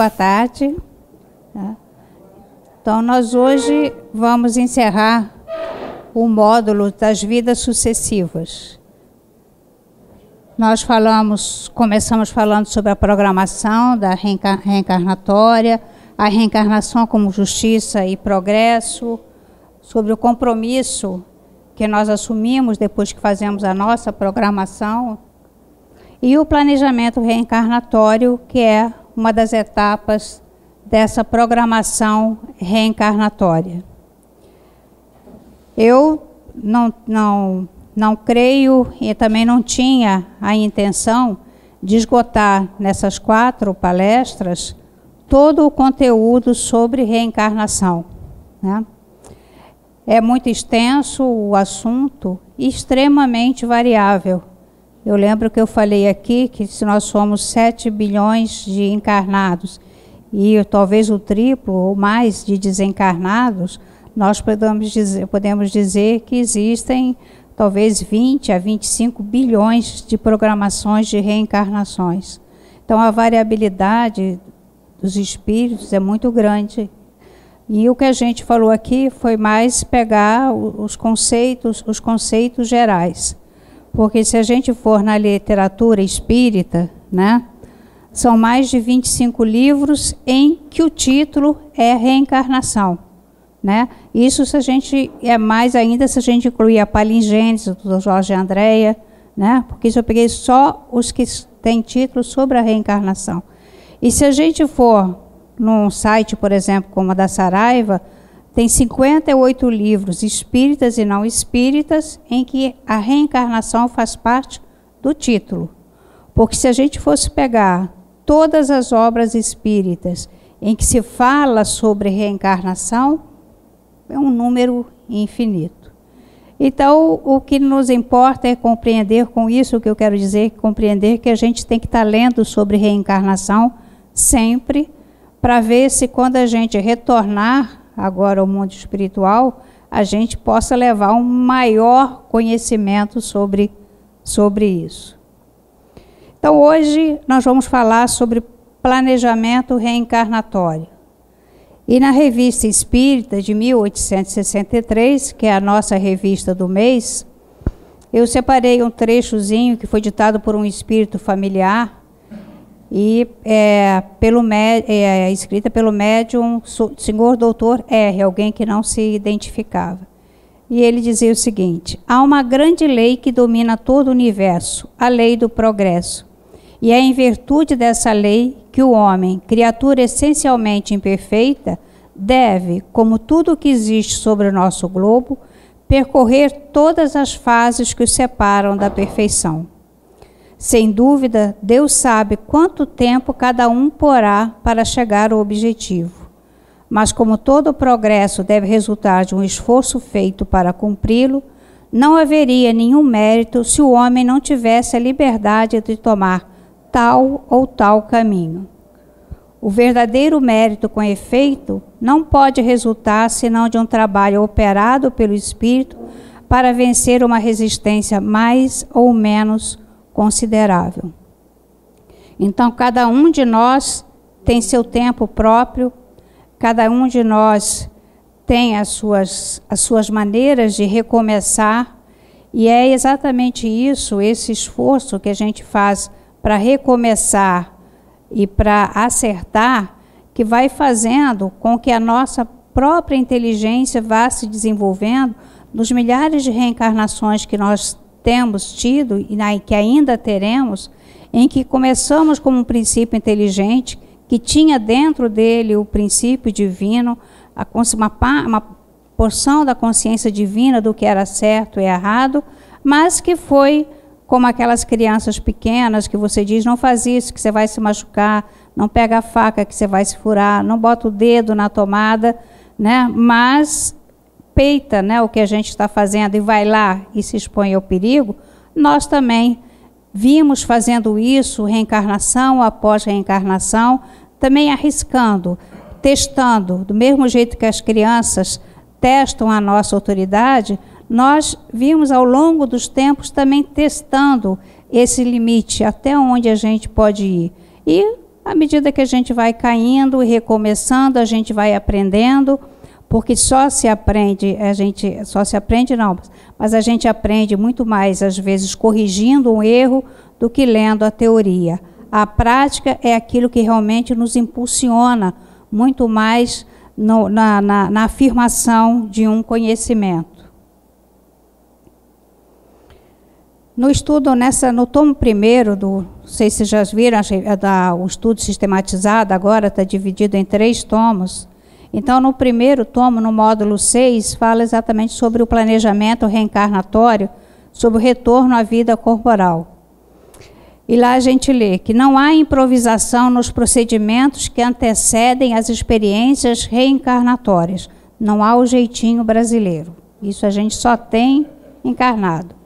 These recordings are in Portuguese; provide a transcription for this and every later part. boa tarde. Então, nós hoje vamos encerrar o módulo das vidas sucessivas. Nós começamos falando sobre a programação da reencarnatória, a reencarnação como justiça e progresso, sobre o compromisso que nós assumimos depois que fazemos a nossa programação, e o planejamento reencarnatório, que é uma das etapas dessa programação reencarnatória. Eu não creio e também não tinha a intenção de esgotar nessas 4 palestras todo o conteúdo sobre reencarnação, né? É muito extenso o assunto e extremamente variável. Eu lembro que eu falei aqui que se nós somos 7 bilhões de encarnados e talvez o triplo ou mais de desencarnados, nós podemos dizer que existem talvez 20 a 25 bilhões de programações de reencarnações. Então a variabilidade dos espíritos é muito grande. E o que a gente falou aqui foi mais pegar os conceitos gerais. Porque se a gente for na literatura espírita, né, são mais de 25 livros em que o título é reencarnação, né? Isso se a gente mais ainda se a gente incluir a Palingênese do Jorge Andréa, né? Porque isso eu peguei só os que têm título sobre a reencarnação. E se a gente for num site, por exemplo, como a da Saraiva, tem 58 livros espíritas e não espíritas em que a reencarnação faz parte do título. Porque se a gente fosse pegar todas as obras espíritas em que se fala sobre reencarnação, é um número infinito. Então, o que nos importa é compreender, com isso o que eu quero dizer, compreender que a gente tem que estar lendo sobre reencarnação sempre, para ver se quando a gente retornar agora ao mundo espiritual, a gente possa levar um maior conhecimento sobre isso. Então hoje nós vamos falar sobre planejamento reencarnatório. E na Revista Espírita de 1863, que é a nossa revista do mês, eu separei um trechozinho que foi ditado por um espírito familiar, e escrita pelo médium senhor doutor R, alguém que não se identificava. E ele dizia o seguinte: há uma grande lei que domina todo o universo, a lei do progresso. E é em virtude dessa lei que o homem, criatura essencialmente imperfeita, deve, como tudo que existe sobre o nosso globo, percorrer todas as fases que o separam da perfeição. Sem dúvida, Deus sabe quanto tempo cada um porá para chegar ao objetivo. Mas como todo progresso deve resultar de um esforço feito para cumpri-lo, não haveria nenhum mérito se o homem não tivesse a liberdade de tomar tal ou tal caminho. O verdadeiro mérito, com efeito, não pode resultar senão de um trabalho operado pelo Espírito para vencer uma resistência mais ou menos considerável. Então, cada um de nós tem seu tempo próprio, cada um de nós tem as suas maneiras de recomeçar, e é exatamente isso, esse esforço que a gente faz para recomeçar e para acertar, que vai fazendo com que a nossa própria inteligência vá se desenvolvendo nos milhares de reencarnações que nós temos tido e que ainda teremos, em que começamos com um princípio inteligente que tinha dentro dele o princípio divino, uma porção da consciência divina do que era certo e errado, mas que foi como aquelas crianças pequenas que você diz: não faz isso que você vai se machucar, não pega a faca que você vai se furar, não bota o dedo na tomada, né? Mas peita, né, o que a gente está fazendo e vai lá e se expõe ao perigo. Nós também vimos fazendo isso, reencarnação após reencarnação, também arriscando, testando, do mesmo jeito que as crianças testam a nossa autoridade, nós vimos ao longo dos tempos também testando esse limite, até onde a gente pode ir. E À medida que a gente vai caindo e recomeçando, a gente vai aprendendo, porque só se aprende, a gente aprende muito mais, às vezes, corrigindo um erro do que lendo a teoria. A prática é aquilo que realmente nos impulsiona muito mais na afirmação de um conhecimento. No estudo, no tomo primeiro, não sei se vocês já viram, o estudo sistematizado agora está dividido em 3 tomos. Então, no primeiro tomo, no módulo 6, fala exatamente sobre o planejamento reencarnatório, sobre o retorno à vida corporal. E lá a gente lê que não há improvisação nos procedimentos que antecedem as experiências reencarnatórias. Não há o jeitinho brasileiro. Isso a gente só tem encarnado.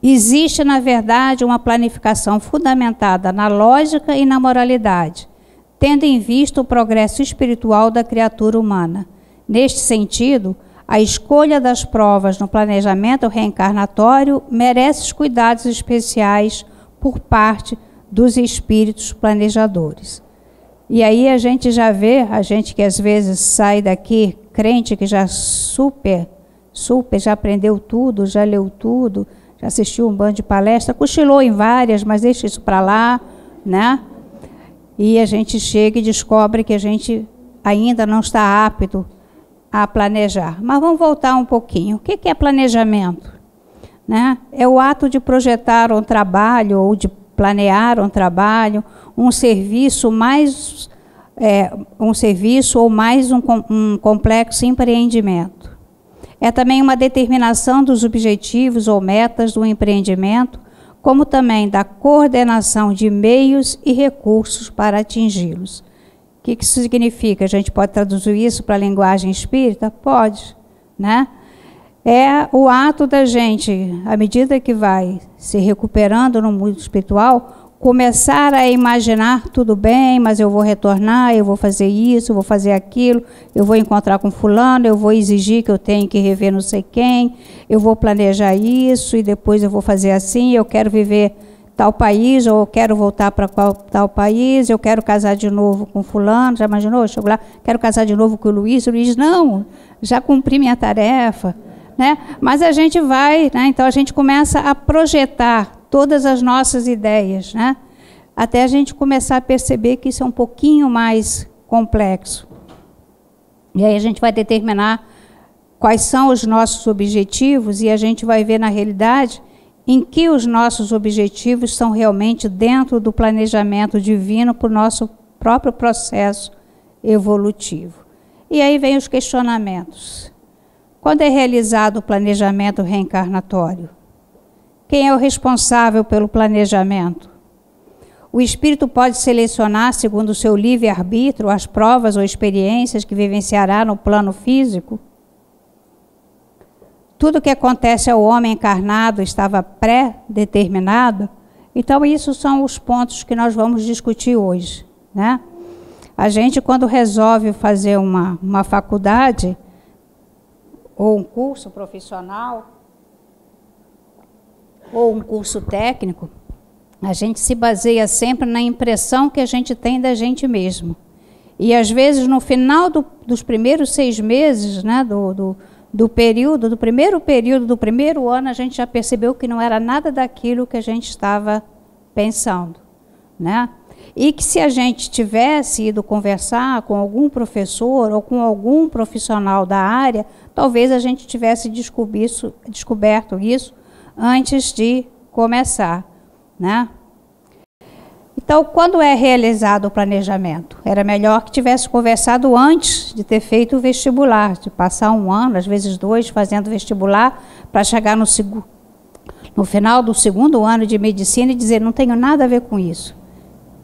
Existe, na verdade, uma planificação fundamentada na lógica e na moralidade, tendo em vista o progresso espiritual da criatura humana. Neste sentido, a escolha das provas no planejamento reencarnatório merece os cuidados especiais por parte dos espíritos planejadores. E aí a gente já vê, a gente que às vezes sai daqui crente que já já aprendeu tudo, já leu tudo, já assistiu um bando de palestra, cochilou em várias, mas deixa isso para lá, né? E a gente chega e descobre que a gente ainda não está apto a planejar. Mas vamos voltar um pouquinho. O que é planejamento? Né? É o ato de projetar um trabalho ou de planear um trabalho, um serviço, ou mais um complexo empreendimento. É também uma determinação dos objetivos ou metas do empreendimento, como também da coordenação de meios e recursos para atingi-los. O que isso significa? A gente pode traduzir isso para a linguagem espírita? Pode, né? É o ato da gente, à medida que vai se recuperando no mundo espiritual, começar a imaginar, tudo bem, mas eu vou retornar, eu vou fazer isso, eu vou fazer aquilo, eu vou encontrar com fulano, eu vou exigir que eu tenho que rever não sei quem, eu vou planejar isso e depois eu vou fazer assim, eu quero viver tal país, ou eu quero voltar para tal país, eu quero casar de novo com fulano, já imaginou? Eu chego lá, quero casar de novo com o Luiz não, já cumpri minha tarefa. Né? Mas a gente vai, né? Então a gente começa a projetar todas as nossas ideias, né? Até a gente começar a perceber que isso é um pouquinho mais complexo. E aí a gente vai determinar quais são os nossos objetivos e a gente vai ver na realidade em que os nossos objetivos são realmente dentro do planejamento divino para o nosso próprio processo evolutivo. E aí vem os questionamentos. Quando é realizado o planejamento reencarnatório? Quem é o responsável pelo planejamento? O espírito pode selecionar, segundo o seu livre-arbítrio, as provas ou experiências que vivenciará no plano físico? Tudo o que acontece ao homem encarnado estava pré-determinado? Então, isso são os pontos que nós vamos discutir hoje, né? A gente, quando resolve fazer uma faculdade ou um curso profissional, ou um curso técnico, a gente se baseia sempre na impressão que a gente tem da gente mesmo. E, às vezes, no final dos primeiros 6 meses, né, do primeiro período, do primeiro ano, a gente já percebeu que não era nada daquilo que a gente estava pensando, né? E que se a gente tivesse ido conversar com algum professor ou com algum profissional da área, talvez a gente tivesse descoberto isso antes de começar, né? Então, quando é realizado o planejamento? Era melhor que tivesse conversado antes de ter feito o vestibular, de passar um ano, às vezes 2, fazendo vestibular, para chegar no final do segundo ano de medicina e dizer, não tenho nada a ver com isso.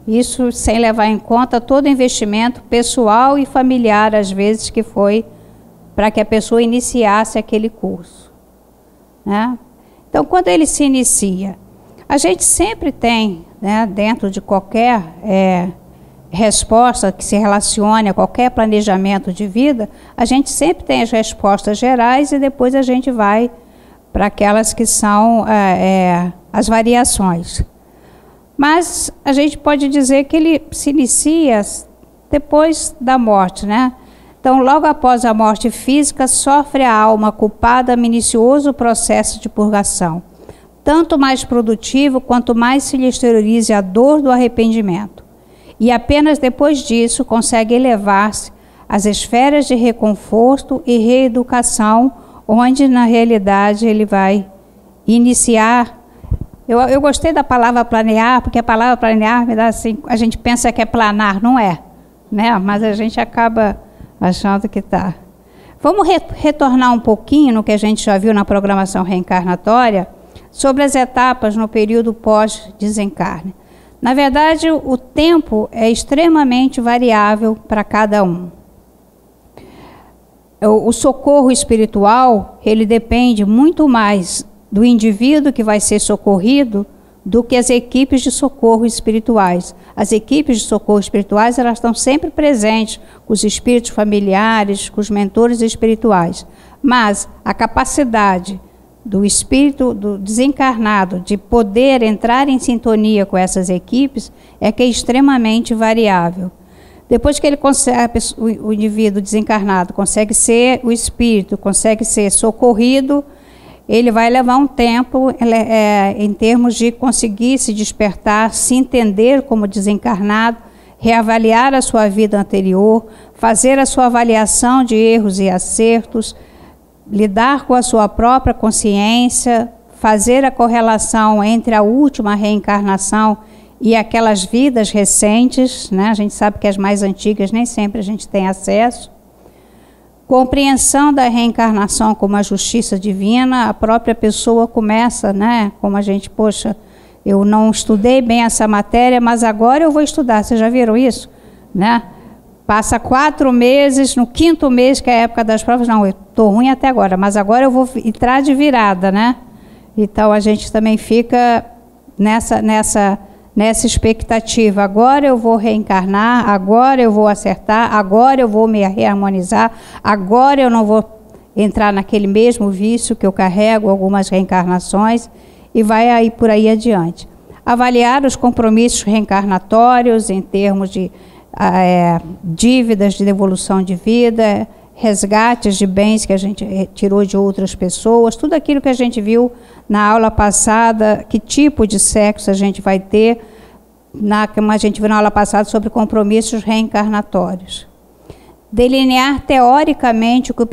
Isso sem levar em conta todo o investimento pessoal e familiar, às vezes, que foi para que a pessoa iniciasse aquele curso, né? Então, quando ele se inicia, a gente sempre tem, né, dentro de qualquer resposta que se relacione a qualquer planejamento de vida, a gente sempre tem as respostas gerais e depois a gente vai para aquelas que são as variações. Mas a gente pode dizer que ele se inicia depois da morte, né? Então, logo após a morte física, sofre a alma culpada minucioso processo de purgação, tanto mais produtivo quanto mais se lhe exteriorize a dor do arrependimento. E apenas depois disso consegue elevar-se às esferas de reconforto e reeducação, onde na realidade ele vai iniciar. Eu gostei da palavra planear, porque a palavra planear me dá assim, a gente pensa que é planar, não é, né? Mas a gente acaba achando que está. Vamos retornar um pouquinho no que a gente já viu na programação reencarnatória sobre as etapas no período pós-desencarne. Na verdade, o tempo é extremamente variável para cada um. O socorro espiritual, ele depende muito mais do indivíduo que vai ser socorrido do que as equipes de socorro espirituais. As equipes de socorro espirituais, elas estão sempre presentes com os espíritos familiares, com os mentores espirituais. Mas a capacidade do espírito do desencarnado de poder entrar em sintonia com essas equipes é que é extremamente variável. Depois que ele consegue, o indivíduo desencarnado consegue ser, o espírito consegue ser socorrido, ele vai levar um tempo em termos de conseguir se despertar, se entender como desencarnado, reavaliar a sua vida anterior, fazer a sua avaliação de erros e acertos, lidar com a sua própria consciência, fazer a correlação entre a última reencarnação e aquelas vidas recentes, né? A gente sabe que as mais antigas nem sempre a gente tem acesso. Compreensão da reencarnação como a justiça divina, a própria pessoa começa, né? Como a gente, poxa, eu não estudei bem essa matéria, mas agora eu vou estudar. Vocês já viram isso, né? Passa 4 meses, no 5º mês, que é a época das provas, não, eu estou ruim até agora, mas agora eu vou entrar de virada, né? Então a gente também fica nessa expectativa, agora eu vou reencarnar, agora eu vou acertar, agora eu vou me reharmonizar, agora eu não vou entrar naquele mesmo vício que eu carrego algumas reencarnações, e vai aí por aí adiante. Avaliar os compromissos reencarnatórios em termos de dívidas de devolução de vida, resgates de bens que a gente tirou de outras pessoas, tudo aquilo que a gente viu na aula passada, que tipo de sexo a gente vai ter, como a gente viu na aula passada sobre compromissos reencarnatórios. Delinear teoricamente o que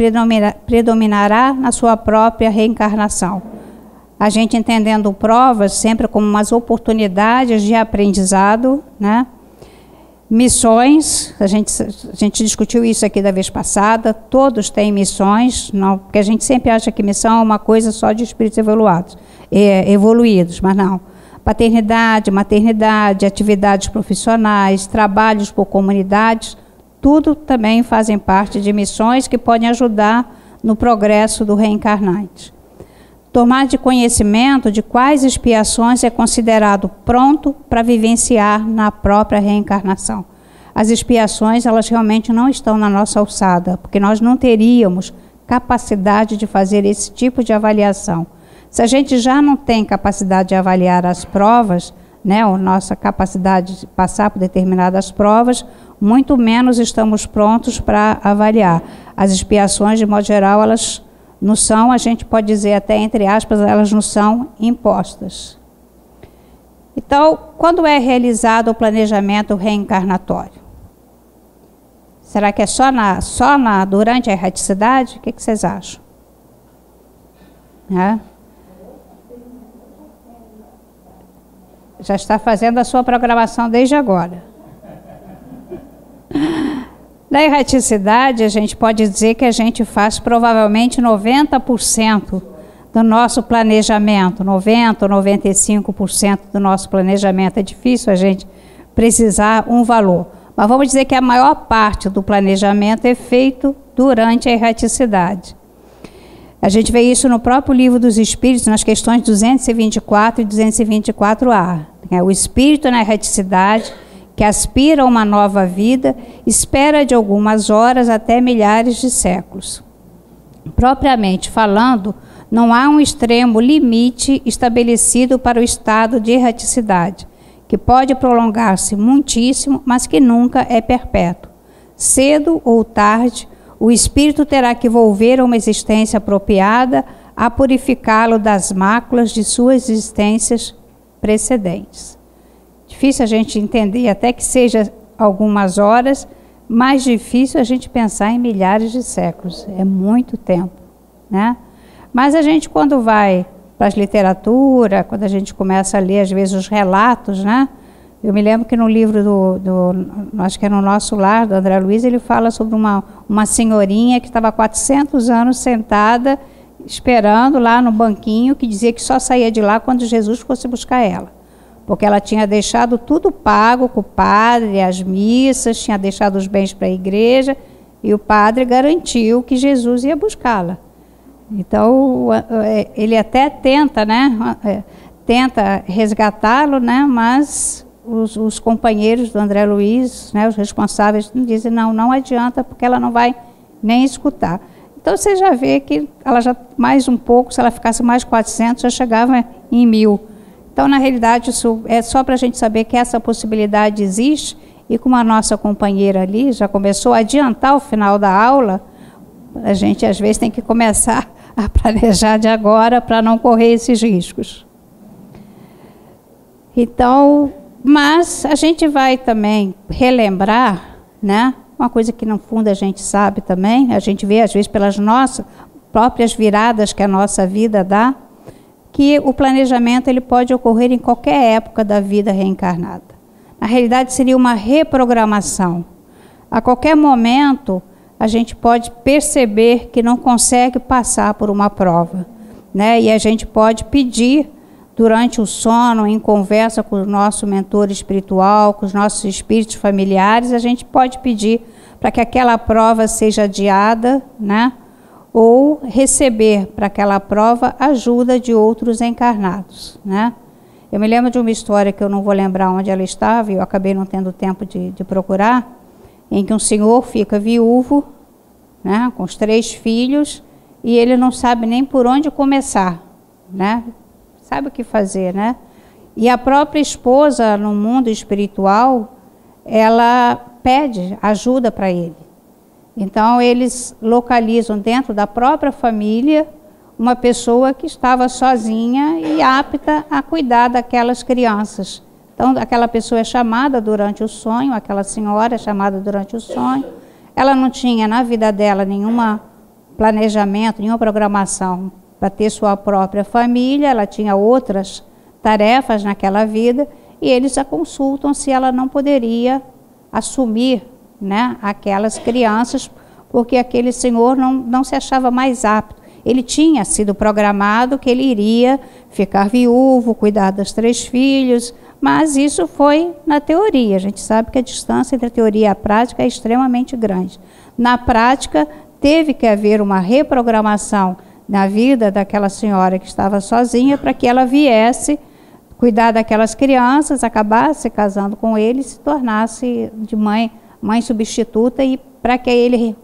predominará na sua própria reencarnação. A gente entendendo provas sempre como umas oportunidades de aprendizado, né? Missões, a gente discutiu isso aqui da vez passada, todos têm missões, não, porque a gente sempre acha que missão é uma coisa só de espíritos evoluídos, mas não. Paternidade, maternidade, atividades profissionais, trabalhos por comunidades, tudo também fazem parte de missões que podem ajudar no progresso do reencarnante. Tomar de conhecimento de quais expiações é considerado pronto para vivenciar na própria reencarnação. As expiações, elas realmente não estão na nossa alçada, porque nós não teríamos capacidade de fazer esse tipo de avaliação. Se a gente já não tem capacidade de avaliar as provas, né, a nossa capacidade de passar por determinadas provas, muito menos estamos prontos para avaliar. As expiações, de modo geral, elas não são, a gente pode dizer até entre aspas, elas não são impostas. Então, quando é realizado o planejamento reencarnatório? Será que é só durante a erraticidade? O que, que vocês acham? É? Já está fazendo a sua programação desde agora. Na erraticidade, a gente pode dizer que a gente faz provavelmente 90% do nosso planejamento, 90% ou 95% do nosso planejamento. É difícil a gente precisar um valor. Mas vamos dizer que a maior parte do planejamento é feito durante a erraticidade. A gente vê isso no próprio Livro dos Espíritos, nas questões 224 e 224A. O espírito na erraticidade, que aspira a uma nova vida, espera de algumas horas até milhares de séculos. Propriamente falando, não há um extremo limite estabelecido para o estado de erraticidade, que pode prolongar-se muitíssimo, mas que nunca é perpétuo. Cedo ou tarde, o espírito terá que volver a uma existência apropriada a purificá-lo das máculas de suas existências precedentes. Difícil a gente entender, até que seja algumas horas, mais difícil a gente pensar em milhares de séculos. É muito tempo, né? Mas a gente, quando vai para as literatura, quando a gente começa a ler, às vezes, os relatos, né? Eu me lembro que no livro acho que é no Nosso Lar, do André Luiz, ele fala sobre uma senhorinha que estava há 400 anos sentada, esperando lá no banquinho, que dizia que só saía de lá quando Jesus fosse buscar ela. Porque ela tinha deixado tudo pago com o padre, as missas, tinha deixado os bens para a igreja, e o padre garantiu que Jesus ia buscá-la. Então, ele até tenta, né? Tenta resgatá-lo, né? Mas os companheiros do André Luiz, né, os responsáveis, dizem, não adianta, porque ela não vai nem escutar. Então você já vê que ela já, mais um pouco, se ela ficasse mais 400, já chegava em 1000. Então, na realidade, isso é só para a gente saber que essa possibilidade existe, e como a nossa companheira ali já começou a adiantar o final da aula, a gente às vezes tem que começar a planejar de agora para não correr esses riscos. Então, mas a gente vai também relembrar, né? Uma coisa que no fundo a gente sabe também, a gente vê às vezes pelas nossas próprias viradas que a nossa vida dá, que o planejamento ele pode ocorrer em qualquer época da vida reencarnada. Na realidade seria uma reprogramação. A qualquer momento a gente pode perceber que não consegue passar por uma prova, né? E a gente pode pedir durante o sono, em conversa com o nosso mentor espiritual, com os nossos espíritos familiares, a gente pode pedir para que aquela prova seja adiada, né? Ou receber para aquela prova ajuda de outros encarnados, né? Eu me lembro de uma história que eu não vou lembrar onde ela estava, e eu acabei não tendo tempo de procurar, em que um senhor fica viúvo, né, com os 3 filhos, e ele não sabe nem por onde começar, né? Sabe o que fazer, né? E a própria esposa, no mundo espiritual, ela pede ajuda para ele. Então, eles localizam dentro da própria família uma pessoa que estava sozinha e apta a cuidar daquelas crianças. Então, aquela pessoa é chamada durante o sonho, aquela senhora é chamada durante o sonho. Ela não tinha na vida dela nenhum planejamento, nenhuma programação para ter sua própria família, ela tinha outras tarefas naquela vida, e eles a consultam se ela não poderia assumir, né, aquelas crianças, porque aquele senhor não se achava mais apto. Ele tinha sido programado que ele iria ficar viúvo, cuidar dos 3 filhos, mas isso foi na teoria. A gente sabe que a distância entre a teoria e a prática é extremamente grande. Na prática, teve que haver uma reprogramação na vida daquela senhora que estava sozinha, para que ela viesse cuidar daquelas crianças, acabasse casando com ele, se tornasse de mãe substituta, e para que ele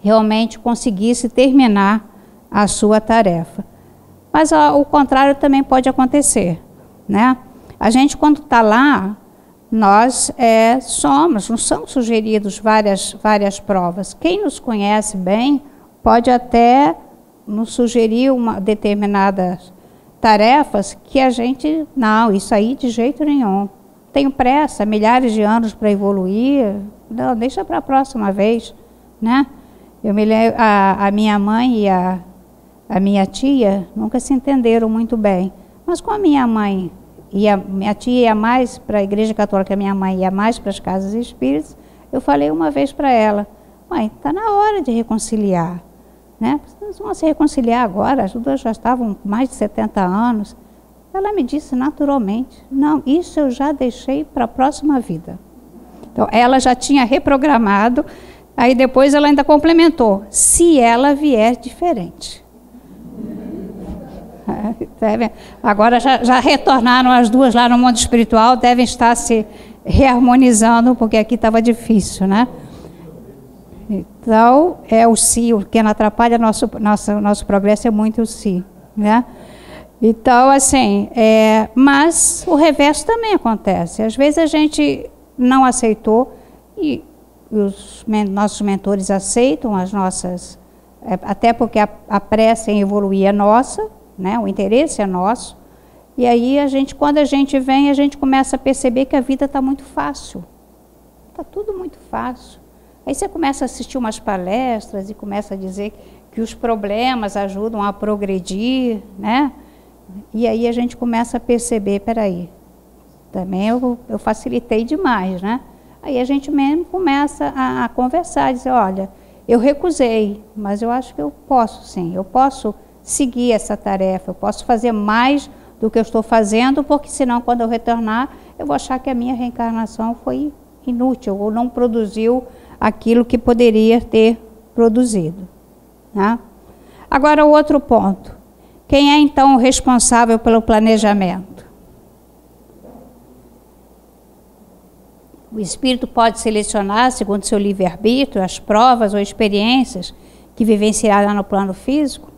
realmente conseguisse terminar a sua tarefa. Mas o contrário também pode acontecer, né? A gente, quando está lá, nós somos, não são sugeridos várias provas. Quem nos conhece bem pode até nos sugerir uma determinadas tarefas que a gente, não, isso aí de jeito nenhum. Tenho pressa, milhares de anos para evoluir, não, deixa para a próxima vez, né? Eu me lembro, a minha mãe e a minha tia nunca se entenderam muito bem, mas com a minha mãe, e a minha tia ia mais para a igreja católica, a minha mãe ia mais para as casas espíritas, eu falei uma vez para ela, mãe, está na hora de reconciliar, né? Vocês vão se reconciliar agora, as duas já estavam com mais de 70 anos. Ela me disse naturalmente, não, isso eu já deixei para a próxima vida. Então, ela já tinha reprogramado, aí depois ela ainda complementou, se ela vier diferente. Agora já retornaram as duas lá no mundo espiritual, devem estar se reharmonizando, porque aqui estava difícil, né? Então, é o si, o que não atrapalha nosso progresso é muito o si, né? Então, assim, mas o reverso também acontece. Às vezes a gente não aceitou e os nossos mentores aceitam as nossas... até porque a pressa em evoluir é nossa, né? O interesse é nosso. E aí, a gente, quando a gente vem, a gente começa a perceber que a vida está muito fácil. Está tudo muito fácil. Aí você começa a assistir umas palestras e começa a dizer que os problemas ajudam a progredir, né? E aí a gente começa a perceber, peraí, também eu facilitei demais, né? Aí a gente mesmo começa a conversar, dizer, olha, eu recusei, mas eu acho que eu posso sim, eu posso seguir essa tarefa, eu posso fazer mais do que eu estou fazendo, porque senão quando eu retornar, eu vou achar que a minha reencarnação foi inútil, ou não produziu aquilo que poderia ter produzido, né? Agora, outro ponto. Quem é, então, o responsável pelo planejamento? O espírito pode selecionar, segundo seu livre-arbítrio, as provas ou experiências que vivenciará no plano físico?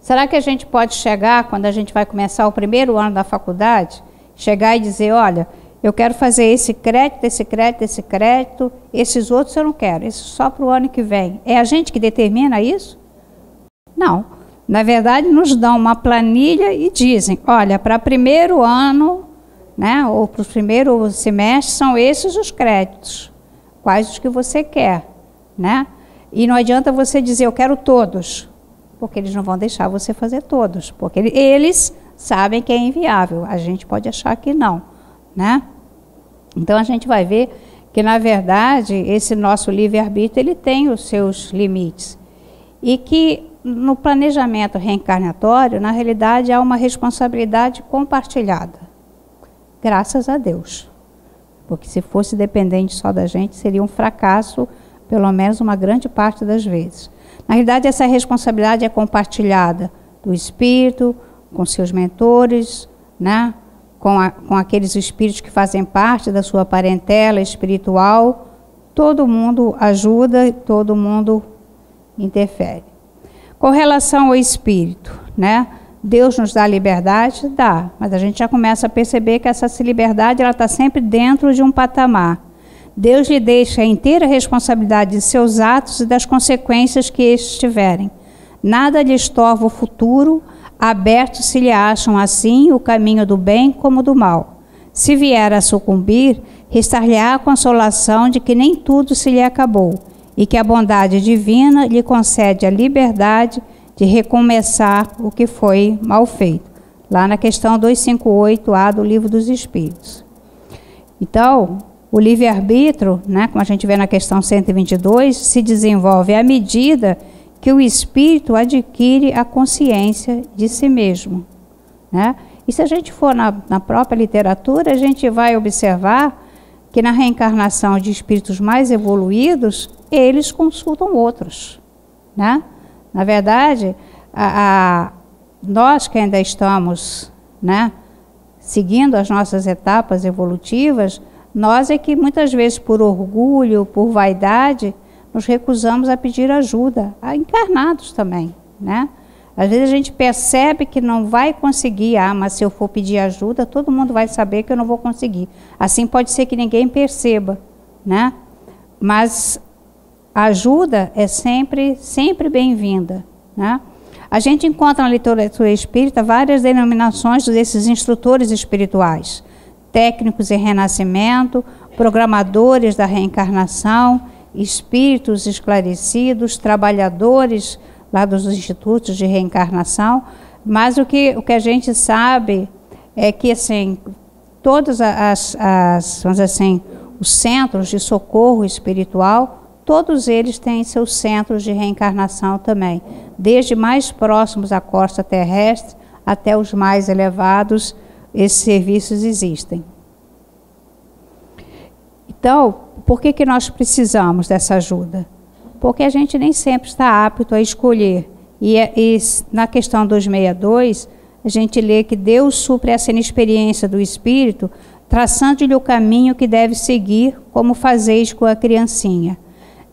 Será que a gente pode chegar, quando a gente vai começar o primeiro ano da faculdade, chegar e dizer, olha, eu quero fazer esse crédito, esse crédito, esse crédito, esses outros eu não quero, esse só para o ano que vem. É a gente que determina isso? Não. Na verdade, nos dão uma planilha e dizem, olha, para primeiro ano, né, ou para o primeiro semestre, são esses os créditos, quais os que você quer, né? E não adianta você dizer, eu quero todos, porque eles não vão deixar você fazer todos, porque eles sabem que é inviável, a gente pode achar que não, né? Então, a gente vai ver que, na verdade, esse nosso livre-arbítrio, ele tem os seus limites, e que... no planejamento reencarnatório, na realidade, há uma responsabilidade compartilhada. Graças a Deus. Porque se fosse dependente só da gente, seria um fracasso, pelo menos uma grande parte das vezes. Na realidade, essa responsabilidade é compartilhada do espírito, com seus mentores, né? Com aqueles espíritos que fazem parte da sua parentela espiritual. Todo mundo ajuda e todo mundo interfere. Com relação ao espírito, né? Deus nos dá liberdade? Dá. Mas a gente já começa a perceber que essa liberdade está sempre dentro de um patamar. Deus lhe deixa a inteira responsabilidade de seus atos e das consequências que estes tiverem. Nada lhe estorva o futuro, aberto se lhe acham assim o caminho do bem como do mal. Se vier a sucumbir, restar-lhe-á a consolação de que nem tudo se lhe acabou. E que a bondade divina lhe concede a liberdade de recomeçar o que foi mal feito. Lá na questão 258A do Livro dos Espíritos. Então, o livre-arbítrio, né, como a gente vê na questão 122, se desenvolve à medida que o espírito adquire a consciência de si mesmo, né? E se a gente for na própria literatura, a gente vai observar que na reencarnação de espíritos mais evoluídos, eles consultam outros, né? Na verdade, nós que ainda estamos, né, seguindo as nossas etapas evolutivas, nós é que muitas vezes por orgulho, por vaidade, nos recusamos a pedir ajuda, a encarnados também, né? Às vezes a gente percebe que não vai conseguir, mas se eu for pedir ajuda, todo mundo vai saber que eu não vou conseguir. Assim pode ser que ninguém perceba, né? Mas a ajuda é sempre bem-vinda, né? A gente encontra na literatura espírita várias denominações desses instrutores espirituais, técnicos em renascimento, programadores da reencarnação, espíritos esclarecidos, trabalhadores lá dos institutos de reencarnação, mas o que a gente sabe é que, assim, todos vamos dizer assim, os centros de socorro espiritual, todos eles têm seus centros de reencarnação também, desde mais próximos à costa terrestre até os mais elevados, esses serviços existem. Então, por que nós precisamos dessa ajuda? Porque a gente nem sempre está apto a escolher. E na questão 262, a gente lê que Deus supre essa inexperiência do espírito, traçando-lhe o caminho que deve seguir, como fazeis com a criancinha.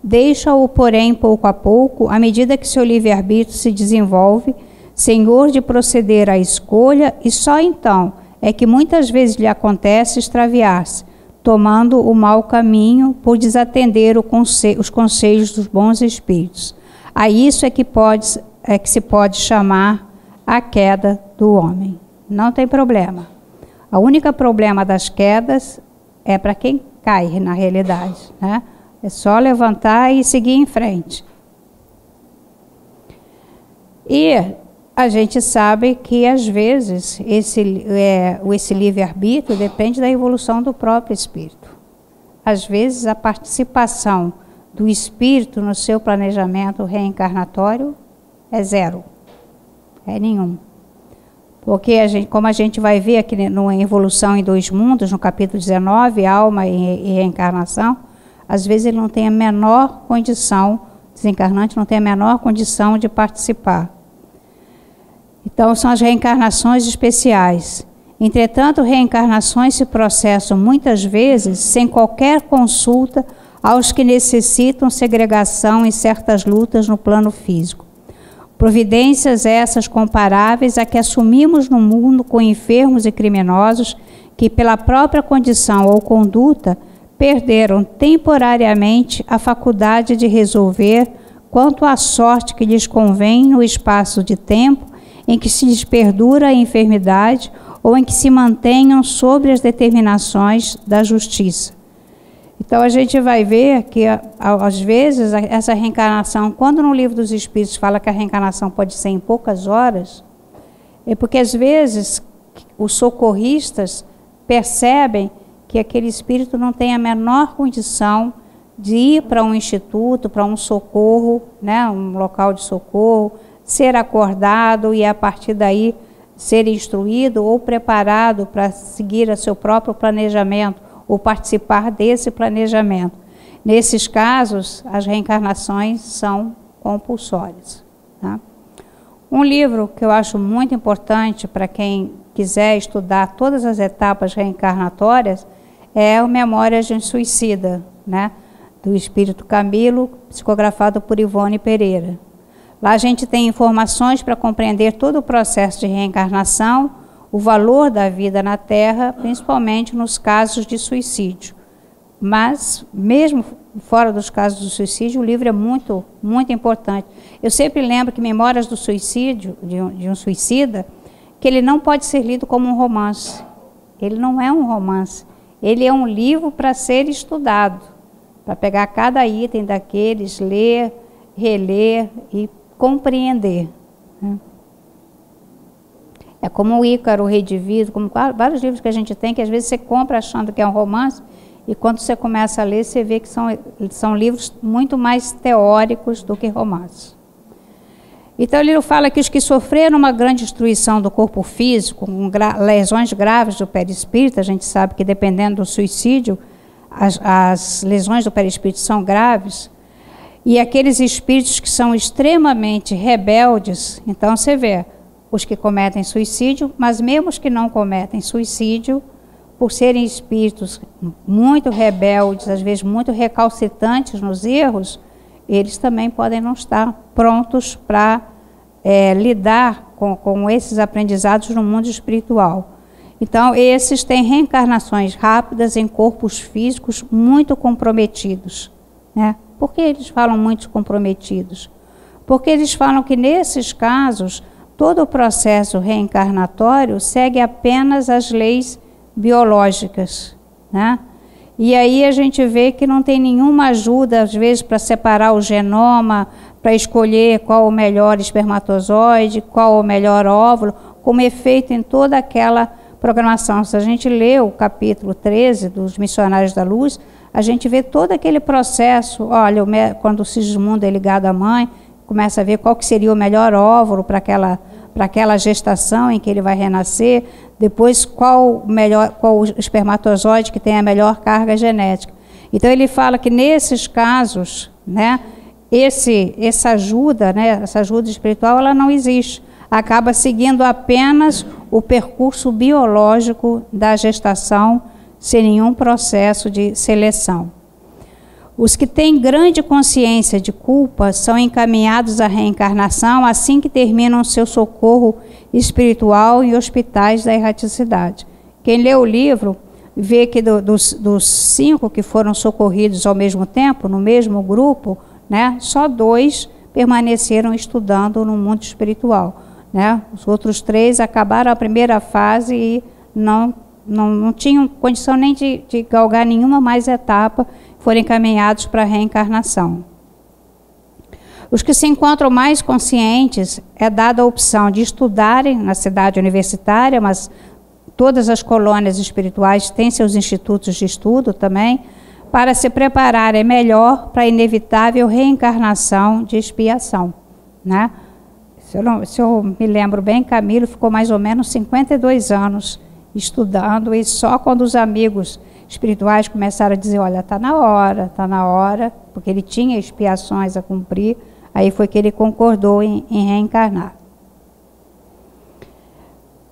Deixa-o, porém, pouco a pouco, à medida que seu livre-arbítrio se desenvolve, senhor de proceder à escolha, e só então é que muitas vezes lhe acontece extraviar-se, tomando o mau caminho por desatender os conselhos dos bons espíritos. A isso é que se pode chamar a queda do homem. Não tem problema. O único problema das quedas é para quem cai, na realidade, né? É só levantar e seguir em frente. E a gente sabe que, às vezes, esse livre-arbítrio depende da evolução do próprio espírito. Às vezes, a participação do espírito no seu planejamento reencarnatório é zero. É nenhum. Porque, como a gente vai ver aqui no Evolução em Dois Mundos, no capítulo 19, Alma e Reencarnação, às vezes ele não tem a menor condição, o desencarnante não tem a menor condição de participar. Então, são as reencarnações especiais. Entretanto, reencarnações se processam muitas vezes sem qualquer consulta aos que necessitam segregação em certas lutas no plano físico. Providências essas comparáveis a que assumimos no mundo com enfermos e criminosos que, pela própria condição ou conduta, perderam temporariamente a faculdade de resolver quanto à sorte que lhes convém no espaço de tempo em que se lhes perdura a enfermidade ou em que se mantenham sobre as determinações da justiça. Então a gente vai ver que, às vezes, essa reencarnação, quando no Livro dos Espíritos fala que a reencarnação pode ser em poucas horas, é porque às vezes os socorristas percebem que aquele espírito não tem a menor condição de ir para um instituto, para um socorro, né, um local de socorro, ser acordado e a partir daí ser instruído ou preparado para seguir o seu próprio planejamento ou participar desse planejamento. Nesses casos, as reencarnações são compulsórias, tá? Um livro que eu acho muito importante para quem quiser estudar todas as etapas reencarnatórias é o Memórias de um Suicida, né, do espírito Camilo, psicografado por Ivone Pereira. Lá a gente tem informações para compreender todo o processo de reencarnação, o valor da vida na Terra, principalmente nos casos de suicídio. Mas, mesmo fora dos casos do suicídio, o livro é muito, muito importante. Eu sempre lembro que Memórias do Suicídio, de um Suicida, que ele não pode ser lido como um romance. Ele não é um romance. Ele é um livro para ser estudado, para pegar cada item daqueles, ler, reler e compreender, né? É como o Ícaro Redivivo, como vários livros que a gente tem, que às vezes você compra achando que é um romance, e quando você começa a ler, você vê que são livros muito mais teóricos do que romances. Então ele fala que os que sofreram uma grande destruição do corpo físico, com lesões graves do perispírito, a gente sabe que dependendo do suicídio, as lesões do perispírito são graves, e aqueles espíritos que são extremamente rebeldes, então você vê os que cometem suicídio, mas mesmo os que não cometem suicídio, por serem espíritos muito rebeldes, às vezes muito recalcitrantes nos erros, eles também podem não estar prontos para lidar com esses aprendizados no mundo espiritual. Então, esses têm reencarnações rápidas em corpos físicos muito comprometidos, né? Por que eles falam muito comprometidos? Porque eles falam que, nesses casos, todo o processo reencarnatório segue apenas as leis biológicas, né? E aí a gente vê que não tem nenhuma ajuda, às vezes, para separar o genoma, para escolher qual o melhor espermatozoide, qual o melhor óvulo, como efeito em toda aquela programação. Se a gente lê o capítulo 13 dos Missionários da Luz, a gente vê todo aquele processo. Olha, quando o Sigismundo é ligado à mãe, começa a ver qual que seria o melhor óvulo para aquela gestação em que ele vai renascer, depois qual o espermatozoide que tem a melhor carga genética. Então ele fala que nesses casos, né, essa ajuda espiritual, ela não existe. Acaba seguindo apenas o percurso biológico da gestação, sem nenhum processo de seleção. Os que têm grande consciência de culpa são encaminhados à reencarnação assim que terminam seu socorro espiritual em hospitais da erraticidade. Quem lê o livro vê que dos 5 que foram socorridos ao mesmo tempo, no mesmo grupo, né, só 2 permaneceram estudando no mundo espiritual. Né? Os outros 3 acabaram a primeira fase e não tinham condição nem de galgar nenhuma mais etapa, foram encaminhados para a reencarnação. Os que se encontram mais conscientes é dada a opção de estudarem na cidade universitária, mas todas as colônias espirituais têm seus institutos de estudo também, para se prepararem melhor para a inevitável reencarnação de expiação. Né? Se eu me lembro bem, Camilo ficou mais ou menos 52 anos estudando, e só quando os amigos espirituais começaram a dizer, olha, está na hora, porque ele tinha expiações a cumprir, aí foi que ele concordou em reencarnar.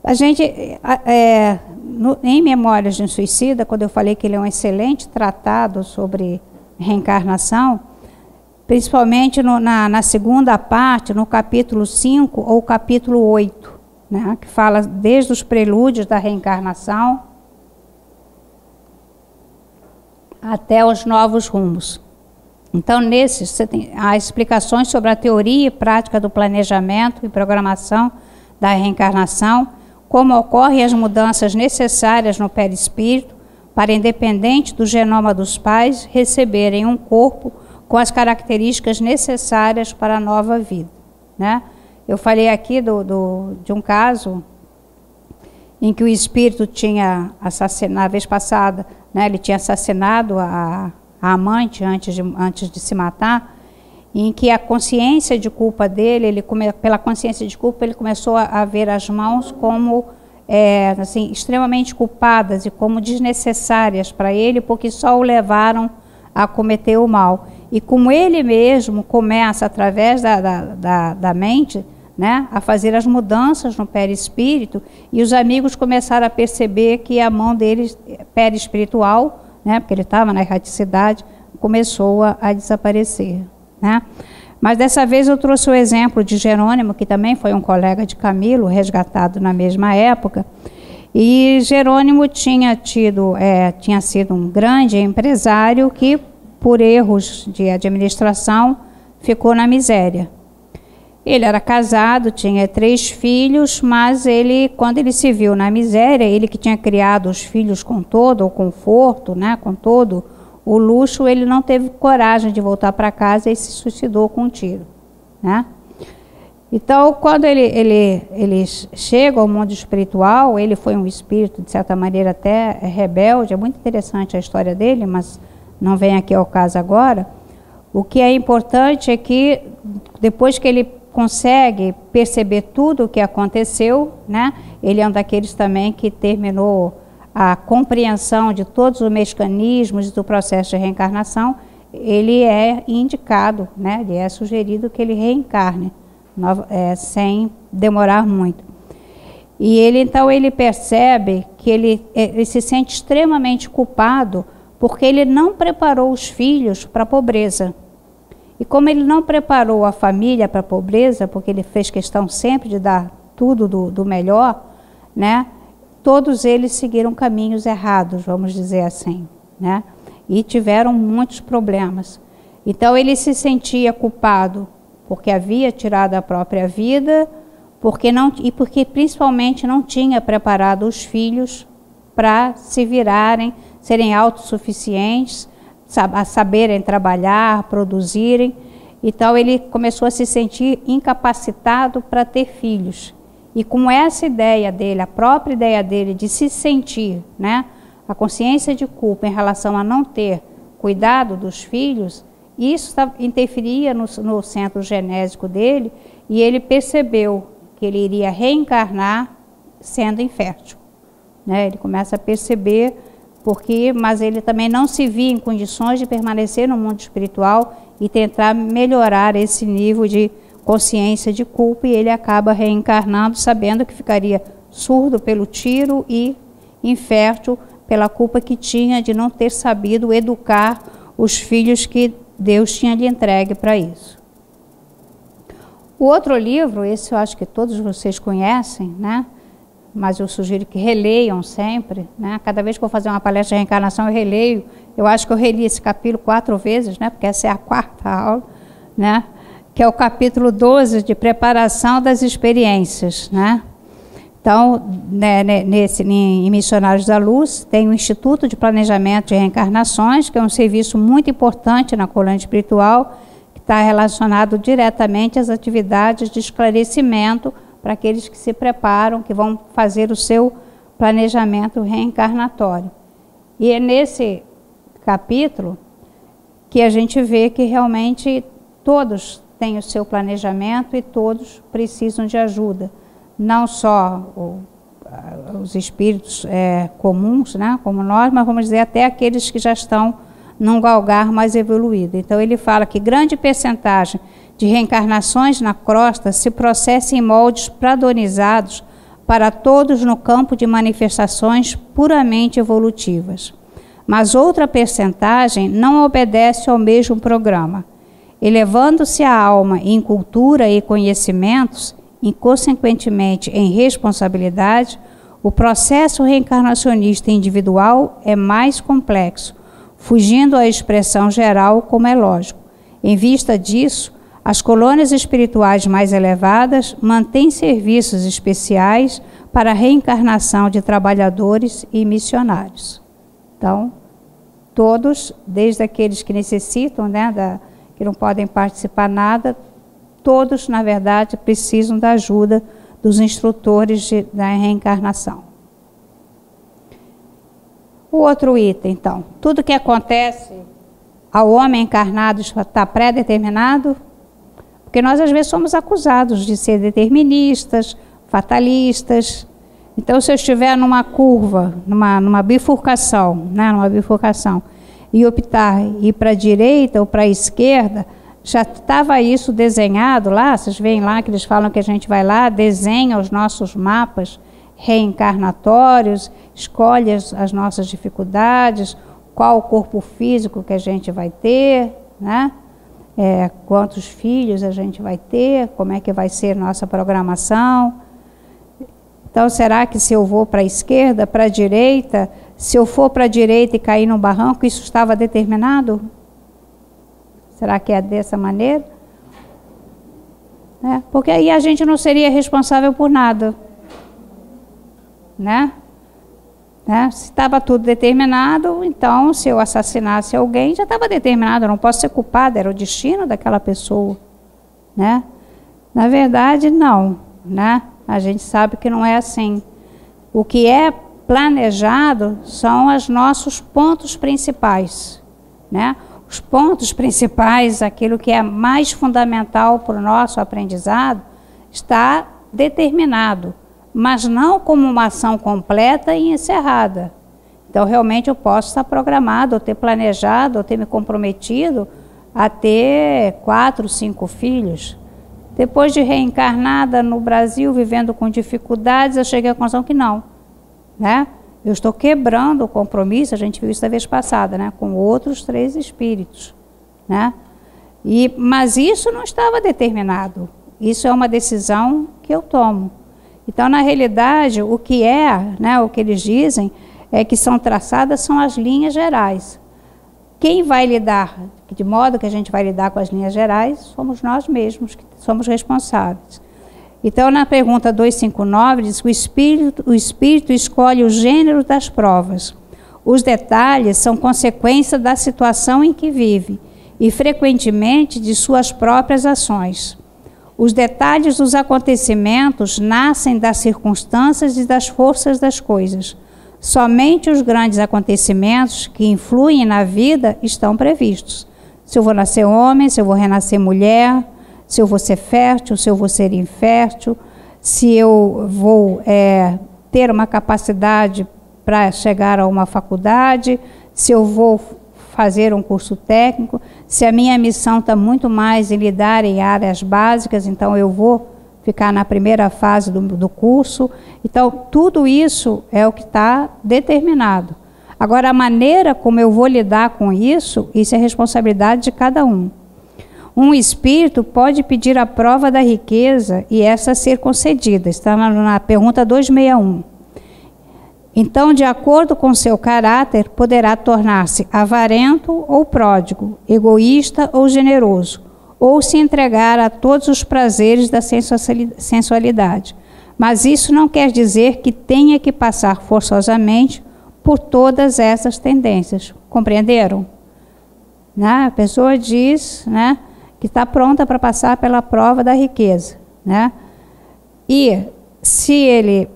A gente, em Memórias de um Suicida, quando eu falei que ele é um excelente tratado sobre reencarnação, principalmente na segunda parte, no capítulo 5 ou capítulo 8, né, que fala desde os prelúdios da reencarnação até os novos rumos. Então, nesses, você tem as explicações sobre a teoria e prática do planejamento e programação da reencarnação, como ocorrem as mudanças necessárias no perispírito para, independente do genoma dos pais, receberem um corpo com as características necessárias para a nova vida. Né? Eu falei aqui de um caso em que o espírito tinha assassinado, na vez passada, né, ele tinha assassinado a amante antes de se matar, em que a consciência de culpa dele, pela consciência de culpa, ele começou a ver as mãos como assim, extremamente culpadas e como desnecessárias para ele, porque só o levaram a cometer o mal. E como ele mesmo começa, através da mente, né, a fazer as mudanças no perispírito, e os amigos começaram a perceber que a mão dele, perispiritual, né, porque ele estava na erraticidade, começou a desaparecer. Né? Mas dessa vez eu trouxe o exemplo de Jerônimo, que também foi um colega de Camilo, resgatado na mesma época. E Jerônimo tinha sido um grande empresário que, por erros de administração, ficou na miséria. Ele era casado, tinha 3 filhos, mas ele, quando ele se viu na miséria, ele que tinha criado os filhos com todo o conforto, né, com todo o luxo, ele não teve coragem de voltar para casa e se suicidou com um tiro. Né? Então, quando ele chega ao mundo espiritual, ele foi um espírito, de certa maneira, até rebelde. É muito interessante a história dele, mas não vem aqui ao caso agora. O que é importante é que, depois que ele consegue perceber tudo o que aconteceu, né, ele é um daqueles também que terminou a compreensão de todos os mecanismos do processo de reencarnação, ele é indicado, né? Ele é sugerido que ele reencarne, sem demorar muito. E ele, então, ele percebe que ele se sente extremamente culpado porque ele não preparou os filhos para a pobreza. E como ele não preparou a família para a pobreza, porque ele fez questão sempre de dar tudo do melhor, né? Todos eles seguiram caminhos errados, vamos dizer assim, né? E tiveram muitos problemas. Então ele se sentia culpado porque havia tirado a própria vida, porque principalmente não tinha preparado os filhos para se virarem, serem autossuficientes, saberem trabalhar, produzirem. Então ele começou a se sentir incapacitado para ter filhos. E com essa ideia dele, a própria ideia dele de se sentir, né, a consciência de culpa em relação a não ter cuidado dos filhos, isso interferia no centro genésico dele, e ele percebeu que ele iria reencarnar sendo infértil. Né? Ele começa a perceber, mas ele também não se via em condições de permanecer no mundo espiritual e tentar melhorar esse nível de consciência de culpa, e ele acaba reencarnando sabendo que ficaria surdo pelo tiro e infértil pela culpa que tinha de não ter sabido educar os filhos que Deus tinha lhe entregue para isso. O outro livro, esse eu acho que todos vocês conhecem, né? Mas eu sugiro que releiam sempre, né? Cada vez que eu vou fazer uma palestra de reencarnação, eu releio. Eu acho que eu reli esse capítulo 4 vezes, né? Porque essa é a 4ª aula, né? Que é o capítulo 12 de preparação das experiências, né? Então, né, em Missionários da Luz, tem o Instituto de Planejamento de Reencarnações, que é um serviço muito importante na colônia espiritual, que está relacionado diretamente às atividades de esclarecimento para aqueles que se preparam, que vão fazer o seu planejamento reencarnatório. E é nesse capítulo que a gente vê que realmente todos têm o seu planejamento e todos precisam de ajuda. Não só os espíritos comuns, né, como nós, mas vamos dizer até aqueles que já estão num galgar mais evoluído. Então ele fala que grande percentagem de reencarnações na crosta se processa em moldes padronizados para todos no campo de manifestações puramente evolutivas. Mas outra percentagem não obedece ao mesmo programa. Elevando-se a alma em cultura e conhecimentos, e, consequentemente, em responsabilidade, o processo reencarnacionista individual é mais complexo, fugindo à expressão geral, como é lógico. Em vista disso, as colônias espirituais mais elevadas mantêm serviços especiais para a reencarnação de trabalhadores e missionários. Então, todos, desde aqueles que necessitam, né, que não podem participar nada, todos, na verdade, precisam da ajuda dos instrutores da reencarnação. O outro item, então. Tudo que acontece ao homem encarnado está pré-determinado? Porque nós, às vezes, somos acusados de ser deterministas, fatalistas. Então, se eu estiver numa curva, numa bifurcação, né, e optar ir para a direita ou para a esquerda, já estava isso desenhado lá. Vocês veem lá que eles falam que a gente vai lá, desenha os nossos mapas reencarnatórios, escolhe as nossas dificuldades, qual o corpo físico que a gente vai ter, né? Quantos filhos a gente vai ter, como é que vai ser nossa programação. Então, será que se eu vou para a esquerda, para a direita, se eu for para a direita e cair num barranco, isso estava determinado? Será que é dessa maneira? Né? Porque aí a gente não seria responsável por nada. Né? Se estava tudo determinado, então se eu assassinasse alguém, já estava determinado, eu não posso ser culpada, era o destino daquela pessoa. Né? Na verdade, não. Né? A gente sabe que não é assim. O que é planejado são os nossos pontos principais. Né? Os pontos principais, aquilo que é mais fundamental para o nosso aprendizado, está determinado, mas não como uma ação completa e encerrada. Então, realmente, eu posso estar programado, ou ter planejado, ou ter me comprometido a ter 4, 5 filhos. Depois de reencarnada no Brasil, vivendo com dificuldades, eu cheguei à conclusão que não, né? Eu estou quebrando o compromisso, a gente viu isso da vez passada, né, com outros 3 espíritos. Né? Mas isso não estava determinado. Isso é uma decisão que eu tomo. Então, na realidade, o que é, né, o que eles dizem, é que são traçadas são as linhas gerais. Quem vai lidar, de modo que a gente vai lidar com as linhas gerais, somos nós mesmos que somos responsáveis. Então, na pergunta 259, diz que o espírito escolhe o gênero das provas. Os detalhes são consequência da situação em que vive e, frequentemente, de suas próprias ações. Os detalhes dos acontecimentos nascem das circunstâncias e das forças das coisas. Somente os grandes acontecimentos que influem na vida estão previstos. Se eu vou nascer homem, se eu vou renascer mulher, se eu vou ser fértil, se eu vou ser infértil, se eu vou ter uma capacidade para chegar a uma faculdade, se eu vou fazer um curso técnico, se a minha missão está muito mais em lidar em áreas básicas, então eu vou ficar na primeira fase do curso. Então, tudo isso é o que está determinado. Agora, a maneira como eu vou lidar com isso, isso é responsabilidade de cada um. Um espírito pode pedir a prova da riqueza e essa ser concedida. Está na pergunta 261. Então, de acordo com seu caráter, poderá tornar-se avarento ou pródigo, egoísta ou generoso, ou se entregar a todos os prazeres da sensualidade. Mas isso não quer dizer que tenha que passar forçosamente por todas essas tendências. Compreenderam? Né? A pessoa diz, né, que está pronta para passar pela prova da riqueza, né? E se ele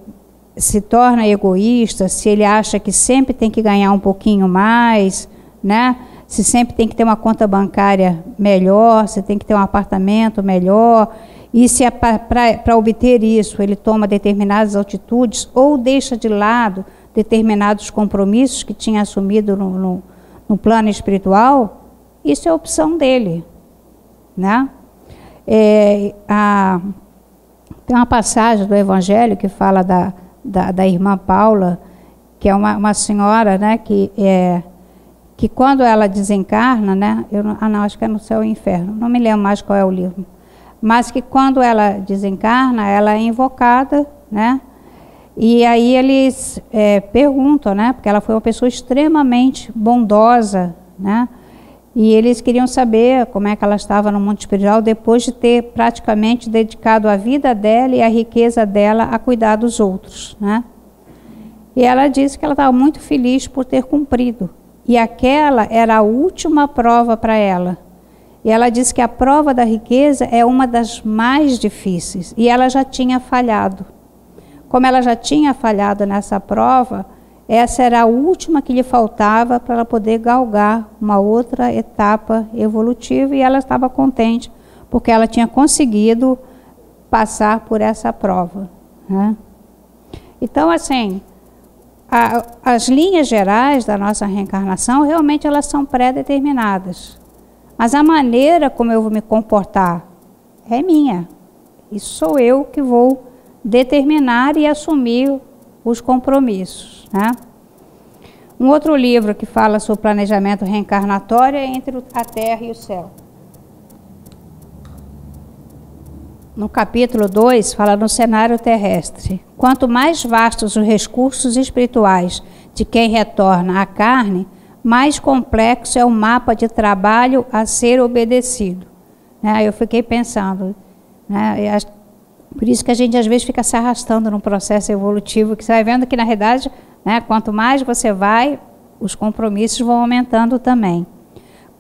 se torna egoísta, se ele acha que sempre tem que ganhar um pouquinho mais, né? Se sempre tem que ter uma conta bancária melhor, se tem que ter um apartamento melhor, e se para obter isso ele toma determinadas atitudes ou deixa de lado determinados compromissos que tinha assumido no plano espiritual, isso é opção dele, né? Tem uma passagem do Evangelho que fala da irmã Paula, que é uma senhora, né, que quando ela desencarna, né, acho que é no Céu e Inferno, não me lembro mais qual é o livro, mas que quando ela desencarna, ela é invocada, né, e aí eles perguntam, né, porque ela foi uma pessoa extremamente bondosa, né, e eles queriam saber como é que ela estava no mundo espiritual depois de ter praticamente dedicado a vida dela e a riqueza dela a cuidar dos outros, né? E ela disse que ela estava muito feliz por ter cumprido. E aquela era a última prova para ela. E ela disse que a prova da riqueza é uma das mais difíceis. E ela já tinha falhado. Como ela já tinha falhado nessa prova, essa era a última que lhe faltava para ela poder galgar uma outra etapa evolutiva, e ela estava contente porque ela tinha conseguido passar por essa prova, né? Então, assim, as linhas gerais da nossa reencarnação realmente elas são pré-determinadas, mas a maneira como eu vou me comportar é minha. Isso sou eu que vou determinar e assumir os compromissos, né? Um outro livro que fala sobre planejamento reencarnatório é Entre a Terra e o Céu. No capítulo 2, fala no cenário terrestre. Quanto mais vastos os recursos espirituais de quem retorna à carne, mais complexo é o mapa de trabalho a ser obedecido, né? Eu fiquei pensando, né? Por isso que a gente às vezes fica se arrastando num processo evolutivo, que você vai vendo que na realidade, né, quanto mais você vai, os compromissos vão aumentando também.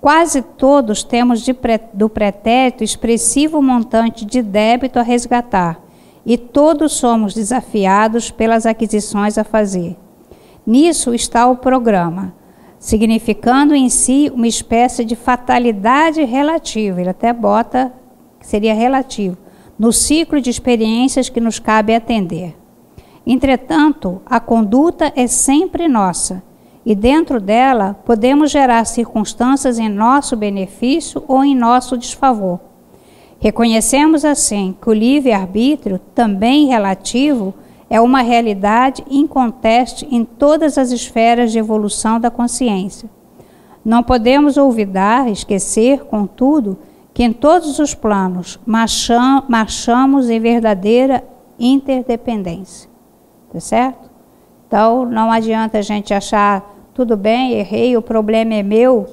Quase todos temos do pretérito expressivo montante de débito a resgatar, e todos somos desafiados pelas aquisições a fazer. Nisso está o programa, significando em si uma espécie de fatalidade relativa, ele até bota que seria relativo, no ciclo de experiências que nos cabe atender. Entretanto, a conduta é sempre nossa, e dentro dela podemos gerar circunstâncias em nosso benefício ou em nosso desfavor. Reconhecemos assim que o livre-arbítrio, também relativo, é uma realidade inconteste em todas as esferas de evolução da consciência. Não podemos olvidar, esquecer, contudo, que em todos os planos marchamos em verdadeira interdependência, tá certo? Então não adianta a gente achar, tudo bem, errei, o problema é meu,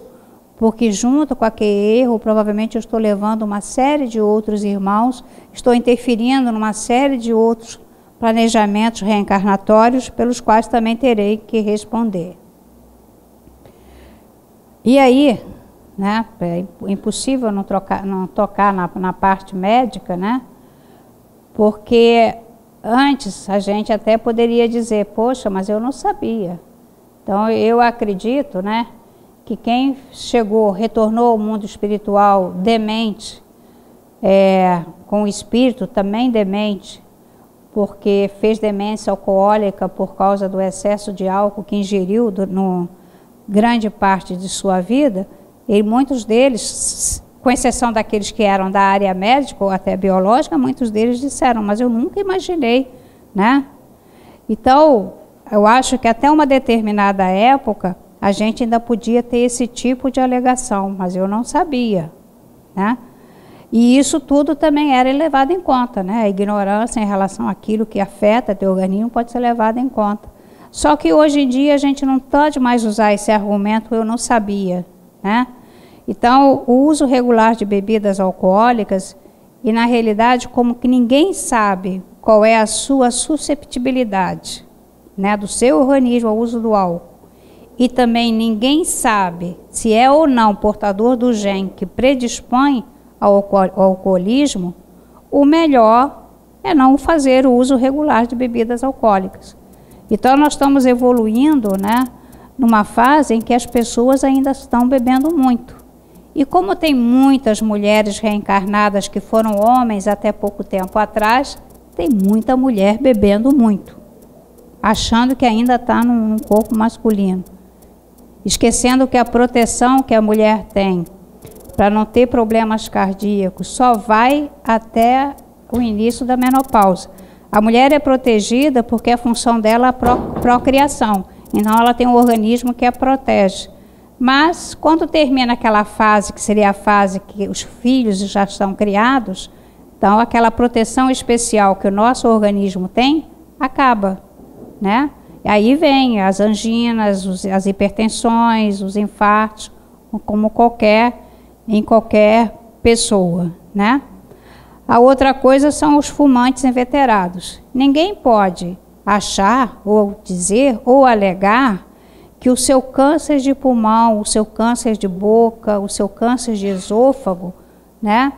porque junto com aquele erro, provavelmente eu estou levando uma série de outros irmãos, estou interferindo numa série de outros planejamentos reencarnatórios, pelos quais também terei que responder. E aí, né? É impossível não tocar na parte médica, né? Porque antes a gente até poderia dizer, poxa, mas eu não sabia. Então eu acredito, né, que quem chegou, retornou ao mundo espiritual demente, com o espírito também demente, porque fez demência alcoólica por causa do excesso de álcool que ingeriu no grande parte de sua vida. E muitos deles, com exceção daqueles que eram da área médica ou até biológica, muitos deles disseram, mas eu nunca imaginei, né? Então, eu acho que até uma determinada época a gente ainda podia ter esse tipo de alegação, mas eu não sabia, né? E isso tudo também era levado em conta, né? A ignorância em relação àquilo que afeta teu organismo pode ser levada em conta. Só que hoje em dia a gente não pode mais usar esse argumento, eu não sabia, né? Então, o uso regular de bebidas alcoólicas, e na realidade como que ninguém sabe qual é a sua susceptibilidade, né, do seu organismo ao uso do álcool. E também ninguém sabe se é ou não portador do gene que predispõe ao alcoolismo, o melhor é não fazer o uso regular de bebidas alcoólicas. Então nós estamos evoluindo, né, numa fase em que as pessoas ainda estão bebendo muito. E como tem muitas mulheres reencarnadas que foram homens até pouco tempo atrás, tem muita mulher bebendo muito, achando que ainda está num corpo masculino, esquecendo que a proteção que a mulher tem para não ter problemas cardíacos só vai até o início da menopausa. A mulher é protegida porque a função dela é a procriação, então ela tem um organismo que a protege. Mas quando termina aquela fase, que seria a fase que os filhos já estão criados, então aquela proteção especial que o nosso organismo tem, acaba, né? E aí vem as anginas, as hipertensões, os infartos, como em qualquer pessoa, né? A outra coisa são os fumantes inveterados. Ninguém pode achar ou dizer ou alegar que o seu câncer de pulmão, o seu câncer de boca, o seu câncer de esôfago, né,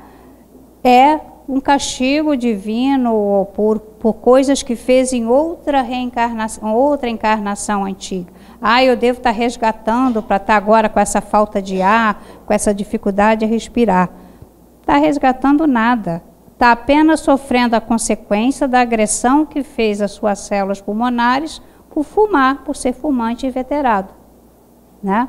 é um castigo divino ou por coisas que fez em outra encarnação antiga. Ah, eu devo estar resgatando para estar agora com essa falta de ar, com essa dificuldade de respirar. Está resgatando nada. Está apenas sofrendo a consequência da agressão que fez às suas células pulmonares por fumar, por ser fumante inveterado, né?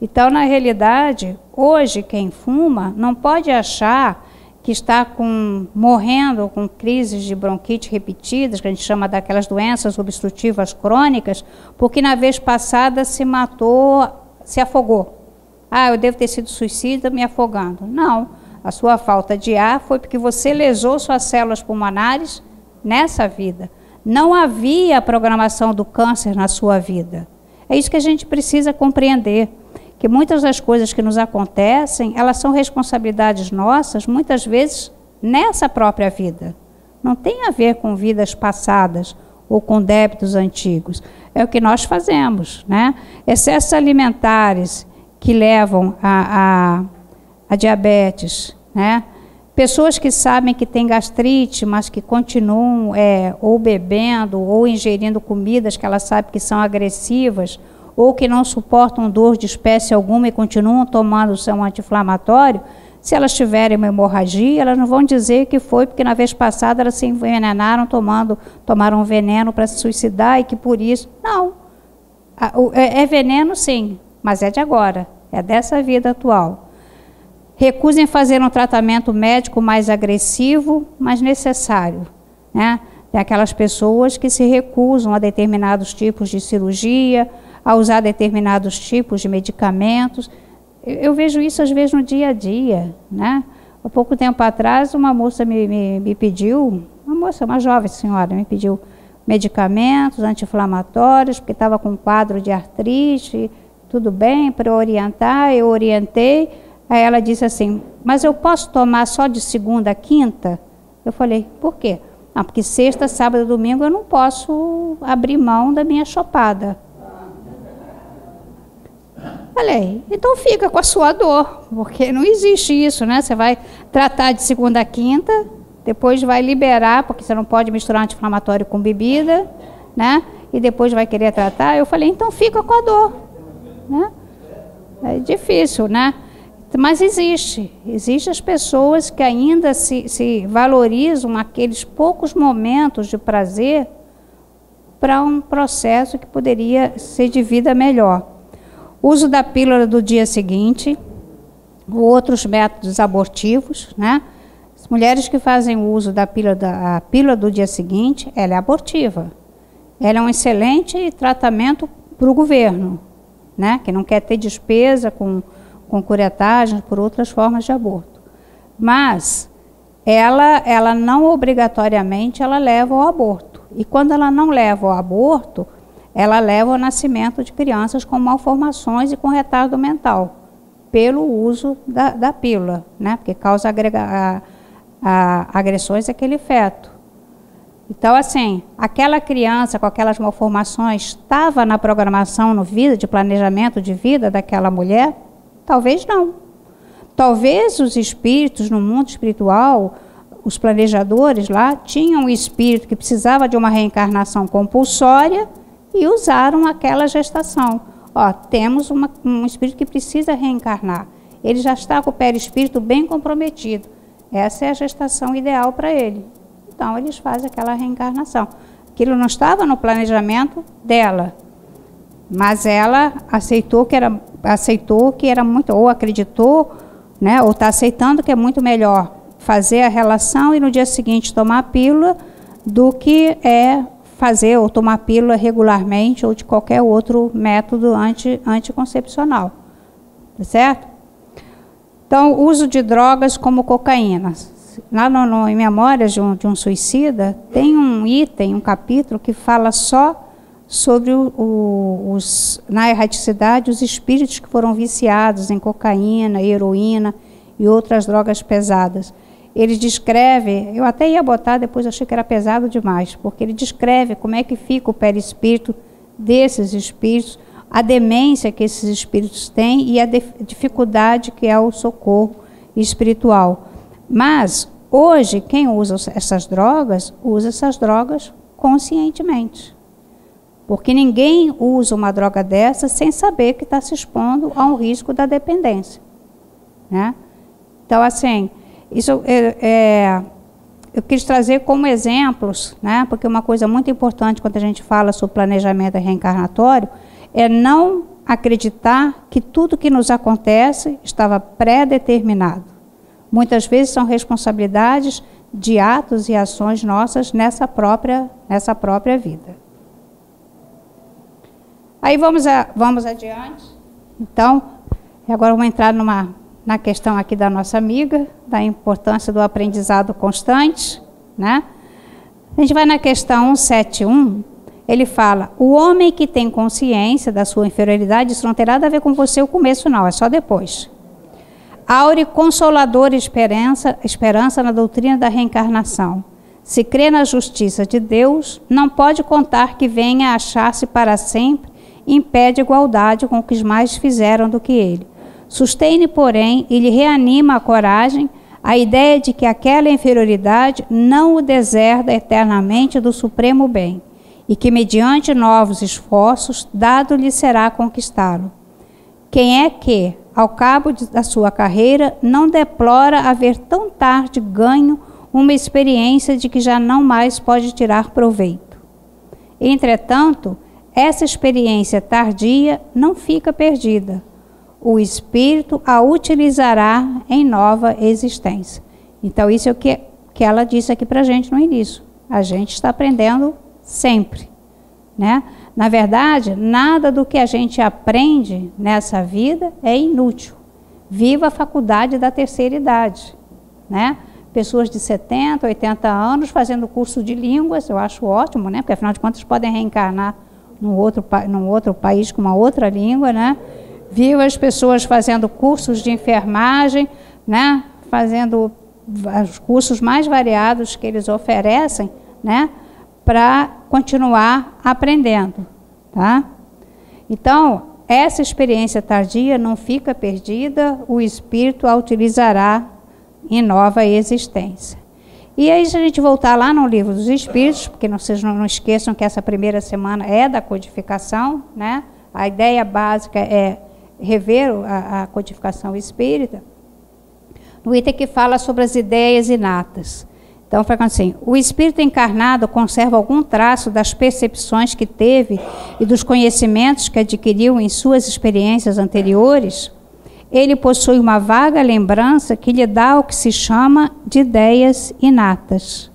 Então, na realidade, hoje quem fuma não pode achar que está morrendo com crises de bronquite repetidas, que a gente chama daquelas doenças obstrutivas crônicas, porque na vez passada se matou, se afogou. Ah, eu devo ter sido suicida me afogando. Não, a sua falta de ar foi porque você lesou suas células pulmonares nessa vida. Não havia programação do câncer na sua vida. É isso que a gente precisa compreender, que muitas das coisas que nos acontecem, elas são responsabilidades nossas, muitas vezes nessa própria vida. Não tem a ver com vidas passadas ou com débitos antigos. É o que nós fazemos, né? Excessos alimentares que levam a diabetes, né? Pessoas que sabem que tem gastrite, mas que continuam ou bebendo ou ingerindo comidas que elas sabem que são agressivas ou que não suportam dor de espécie alguma e continuam tomando o seu anti-inflamatório, se elas tiverem uma hemorragia, elas não vão dizer que foi porque na vez passada elas se envenenaram, tomaram um veneno para se suicidar e que por isso... Não, é veneno sim, mas é de agora, é dessa vida atual. Recusem fazer um tratamento médico mais agressivo, mas necessário, né? Tem aquelas pessoas que se recusam a determinados tipos de cirurgia, a usar determinados tipos de medicamentos. Eu vejo isso às vezes no dia a dia, né? Há pouco tempo atrás uma moça me pediu, uma jovem senhora, me pediu medicamentos anti-inflamatórios, porque estava com um quadro de artrite, tudo bem, para orientar, eu orientei. Aí ela disse assim, mas eu posso tomar só de segunda a quinta? Eu falei, por quê? Não, porque sexta, sábado e domingo eu não posso abrir mão da minha chopada. Falei, então fica com a sua dor, porque não existe isso, né? Você vai tratar de segunda a quinta, depois vai liberar, porque você não pode misturar anti-inflamatório com bebida, né? E depois vai querer tratar. Eu falei, então fica com a dor, né? É difícil, né? Mas existe as pessoas que ainda se valorizam aqueles poucos momentos de prazer para um processo que poderia ser de vida melhor. Uso da pílula do dia seguinte, outros métodos abortivos, né? As mulheres que fazem uso da pílula do dia seguinte, ela é abortiva. Ela é um excelente tratamento para o governo, né? Que não quer ter despesa com curetagens por outras formas de aborto. Mas ela não obrigatoriamente ela leva ao aborto. E quando ela não leva ao aborto, ela leva ao nascimento de crianças com malformações e com retardo mental, pelo uso da pílula, né? Porque causa agressões àquele feto. Então, assim, aquela criança com aquelas malformações estava na programação, no vida, de planejamento de vida daquela mulher? Talvez não. Talvez os espíritos no mundo espiritual, os planejadores lá, tinham um espírito que precisava de uma reencarnação compulsória e usaram aquela gestação. Ó, temos um espírito que precisa reencarnar. Ele já está com o perispírito bem comprometido. Essa é a gestação ideal para ele. Então, eles fazem aquela reencarnação. Aquilo não estava no planejamento dela, mas ela aceitou que era muito, ou acreditou, né, ou está aceitando que é muito melhor fazer a relação e no dia seguinte tomar a pílula do que fazer ou tomar a pílula regularmente ou de qualquer outro método anticoncepcional. Tá certo? Então, uso de drogas como cocaína. Lá em Memórias de um Suicida, tem um item, um capítulo que fala só sobre na erraticidade, os espíritos que foram viciados em cocaína, heroína e outras drogas pesadas. Ele descreve, eu até ia botar, depois achei que era pesado demais, porque ele descreve como é que fica o perispírito desses espíritos, a demência que esses espíritos têm e a dificuldade que é o socorro espiritual. Mas, hoje, quem usa essas drogas, conscientemente. Porque ninguém usa uma droga dessa sem saber que está se expondo a um risco da dependência. Né? Então, assim, isso eu quis trazer como exemplos, né? Porque uma coisa muito importante quando a gente fala sobre planejamento reencarnatório é não acreditar que tudo que nos acontece estava pré-determinado. Muitas vezes são responsabilidades de atos e ações nossas nessa própria vida. Aí vamos adiante. Então, agora vamos entrar na questão aqui da nossa amiga, da importância do aprendizado constante, né? A gente vai na questão 171, ele fala, o homem que tem consciência da sua inferioridade, isso não tem nada a ver com você o começo não, é só depois. Aure consoladora esperança na doutrina da reencarnação. Se crê na justiça de Deus, não pode contar que venha a achar-se para sempre em pé de igualdade com o que os mais fizeram do que ele. Sustém-lhe, porém, e lhe reanima a coragem, a ideia de que aquela inferioridade não o deserda eternamente do supremo bem, e que mediante novos esforços, dado-lhe será conquistá-lo. Quem é que, ao cabo da sua carreira, não deplora haver tão tarde ganho uma experiência de que já não mais pode tirar proveito. Entretanto, essa experiência tardia não fica perdida. O espírito a utilizará em nova existência. Então, isso é o que ela disse aqui para a gente no início. A gente está aprendendo sempre, né? Na verdade, nada do que a gente aprende nessa vida é inútil. Viva a faculdade da terceira idade, né? Pessoas de 70, 80 anos fazendo curso de línguas, eu acho ótimo, né? Porque afinal de contas podem reencarnar num outro país com uma outra língua, né? Viva as pessoas fazendo cursos de enfermagem, né? Fazendo os cursos mais variados que eles oferecem, né? Para continuar aprendendo, tá? Então, essa experiência tardia não fica perdida, o espírito a utilizará em nova existência. E aí, se a gente voltar lá no Livro dos Espíritos, porque vocês não esqueçam que essa primeira semana é da codificação, né? A ideia básica é rever a codificação espírita. No item que fala sobre as ideias inatas. Então, fica assim, o espírito encarnado conserva algum traço das percepções que teve e dos conhecimentos que adquiriu em suas experiências anteriores? Ele possui uma vaga lembrança que lhe dá o que se chama de ideias inatas.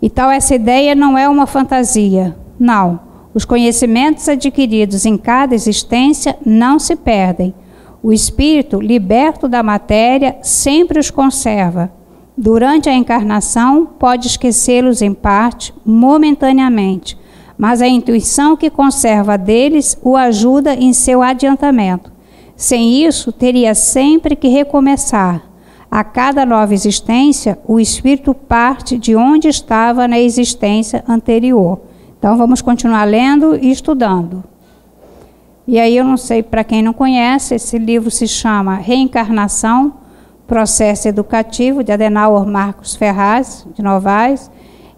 Então, essa ideia não é uma fantasia, Não. Os conhecimentos adquiridos em cada existência não se perdem. O espírito, liberto da matéria, sempre os conserva. Durante a encarnação, pode esquecê-los em parte, momentaneamente, mas a intuição que conserva deles o ajuda em seu adiantamento. Sem isso, teria sempre que recomeçar. A cada nova existência, o espírito parte de onde estava na existência anterior. Então, vamos continuar lendo e estudando. E aí, eu não sei, para quem não conhece, esse livro se chama Reencarnação, Processo Educativo, de Adenauer Marcos Ferraz de Novaes,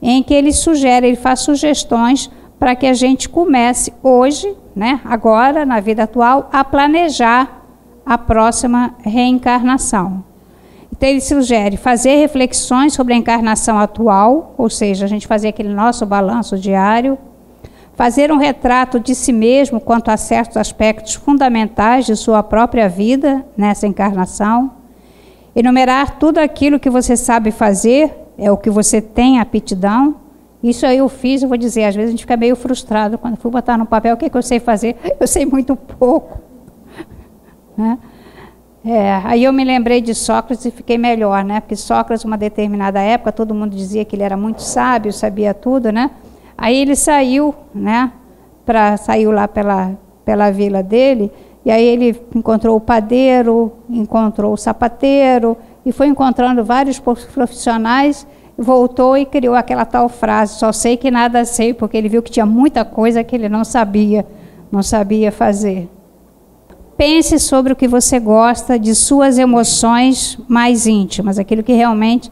em que ele sugere, ele faz sugestões para que a gente comece hoje, né, agora, na vida atual, a planejar a próxima reencarnação. Então ele sugere fazer reflexões sobre a encarnação atual, ou seja, a gente fazer aquele nosso balanço diário, fazer um retrato de si mesmo quanto a certos aspectos fundamentais de sua própria vida nessa encarnação, enumerar tudo aquilo que você sabe fazer, é o que você tem aptidão. Isso aí eu fiz, eu vou dizer, às vezes a gente fica meio frustrado quando for botar no papel o que eu sei fazer, eu sei muito pouco. Né? Aí eu me lembrei de Sócrates e fiquei melhor, né? Porque Sócrates, uma determinada época, todo mundo dizia que ele era muito sábio, sabia tudo, né? Aí ele saiu, né? Saiu lá pela vila dele, e aí ele encontrou o padeiro, encontrou o sapateiro, e foi encontrando vários profissionais, voltou e criou aquela tal frase, só sei que nada sei, porque ele viu que tinha muita coisa que ele não sabia fazer. Pense sobre o que você gosta, de suas emoções mais íntimas, aquilo que realmente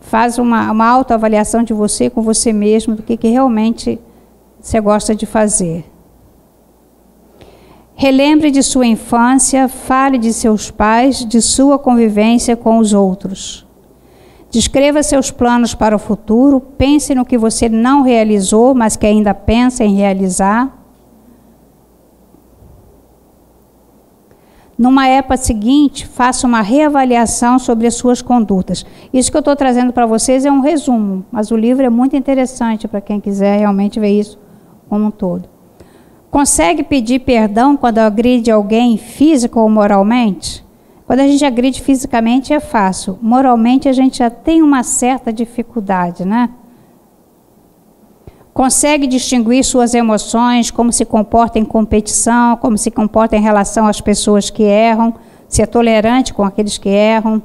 faz uma autoavaliação de você com você mesmo, do que realmente você gosta de fazer. Relembre de sua infância, fale de seus pais, de sua convivência com os outros. Descreva seus planos para o futuro, pense no que você não realizou, mas que ainda pensa em realizar. Numa época seguinte, faça uma reavaliação sobre as suas condutas. Isso que eu estou trazendo para vocês é um resumo, mas o livro é muito interessante para quem quiser realmente ver isso como um todo. Consegue pedir perdão quando agride alguém físico ou moralmente? Quando a gente agride fisicamente é fácil. Moralmente a gente já tem uma certa dificuldade, né? Consegue distinguir suas emoções, como se comporta em competição, como se comporta em relação às pessoas que erram, se é tolerante com aqueles que erram?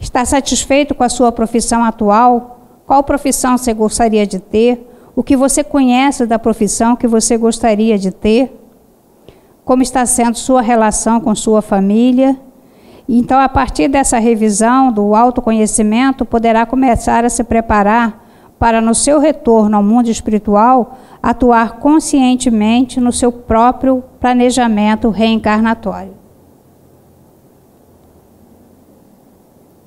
Está satisfeito com a sua profissão atual? Qual profissão você gostaria de ter? O que você conhece da profissão que você gostaria de ter? Como está sendo sua relação com sua família? Então, a partir dessa revisão do autoconhecimento, poderá começar a se preparar para, no seu retorno ao mundo espiritual, atuar conscientemente no seu próprio planejamento reencarnatório.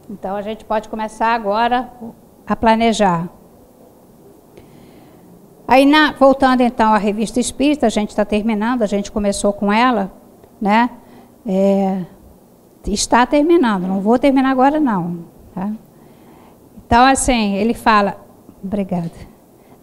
Então, a gente pode começar agora a planejar. Aí, voltando então à Revista Espírita, a gente está terminando, a gente começou com ela, né? Está terminando, não vou terminar agora não. Tá? Então, assim, ele fala, obrigada.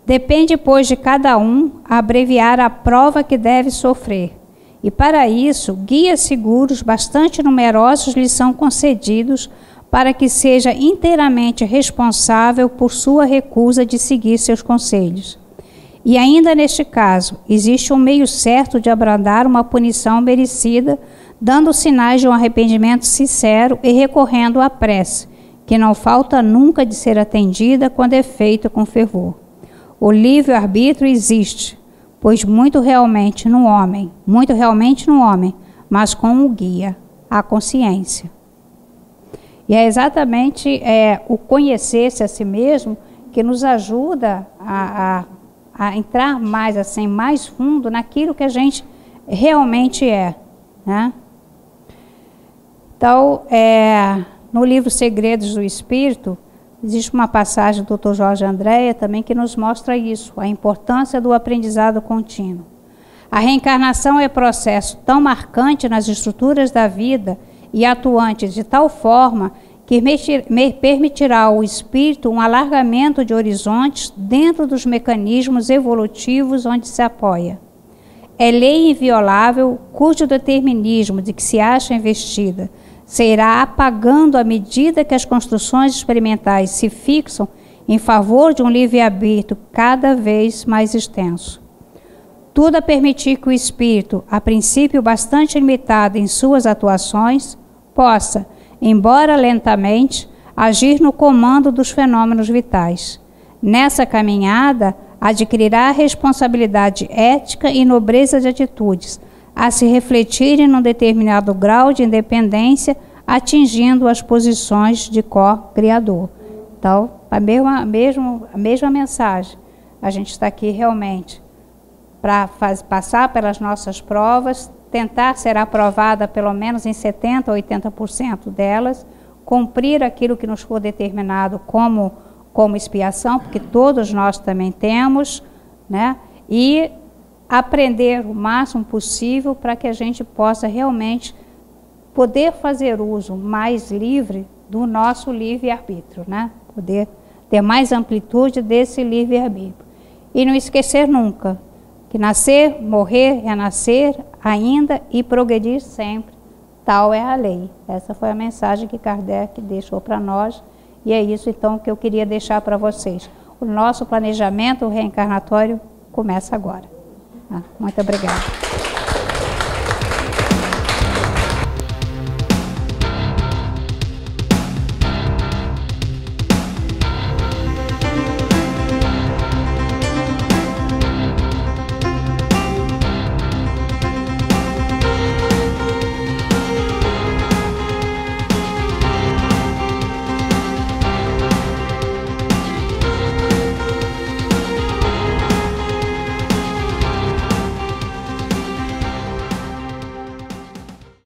Depende, pois, de cada um abreviar a prova que deve sofrer. E para isso, guias seguros bastante numerosos lhe são concedidos para que seja inteiramente responsável por sua recusa de seguir seus conselhos. E ainda neste caso, existe um meio certo de abrandar uma punição merecida, dando sinais de um arrependimento sincero e recorrendo à prece, que não falta nunca de ser atendida quando é feita com fervor. O livre-arbítrio existe, pois muito realmente no homem, mas com o guia, a consciência. E é exatamente o conhecer-se a si mesmo que nos ajuda a entrar mais assim, mais fundo naquilo que a gente realmente é, né? Então, no livro Segredos do Espírito, existe uma passagem do Dr. Jorge Andréa também que nos mostra isso, a importância do aprendizado contínuo. A reencarnação é processo tão marcante nas estruturas da vida e atuante de tal forma que permitirá ao espírito um alargamento de horizontes dentro dos mecanismos evolutivos onde se apoia. É lei inviolável, cujo determinismo de que se acha investida se irá apagando à medida que as construções experimentais se fixam em favor de um livre-arbítrio cada vez mais extenso. Tudo a permitir que o espírito, a princípio bastante limitado em suas atuações, possa, embora lentamente, agir no comando dos fenômenos vitais. Nessa caminhada, adquirirá responsabilidade ética e nobreza de atitudes, a se refletirem num determinado grau de independência, atingindo as posições de co-criador. Então, a mesma mensagem. A gente está aqui realmente para passar pelas nossas provas, tentar ser aprovada pelo menos em 70% ou 80% delas, cumprir aquilo que nos for determinado como expiação, porque todos nós também temos, né? E aprender o máximo possível para que a gente possa realmente poder fazer uso mais livre do nosso livre-arbítrio, né? Poder ter mais amplitude desse livre-arbítrio. E não esquecer nunca que nascer, morrer, renascer ainda e progredir sempre, tal é a lei. Essa foi a mensagem que Kardec deixou para nós. E é isso, então, que eu queria deixar para vocês. O nosso planejamento reencarnatório começa agora. Muito obrigada.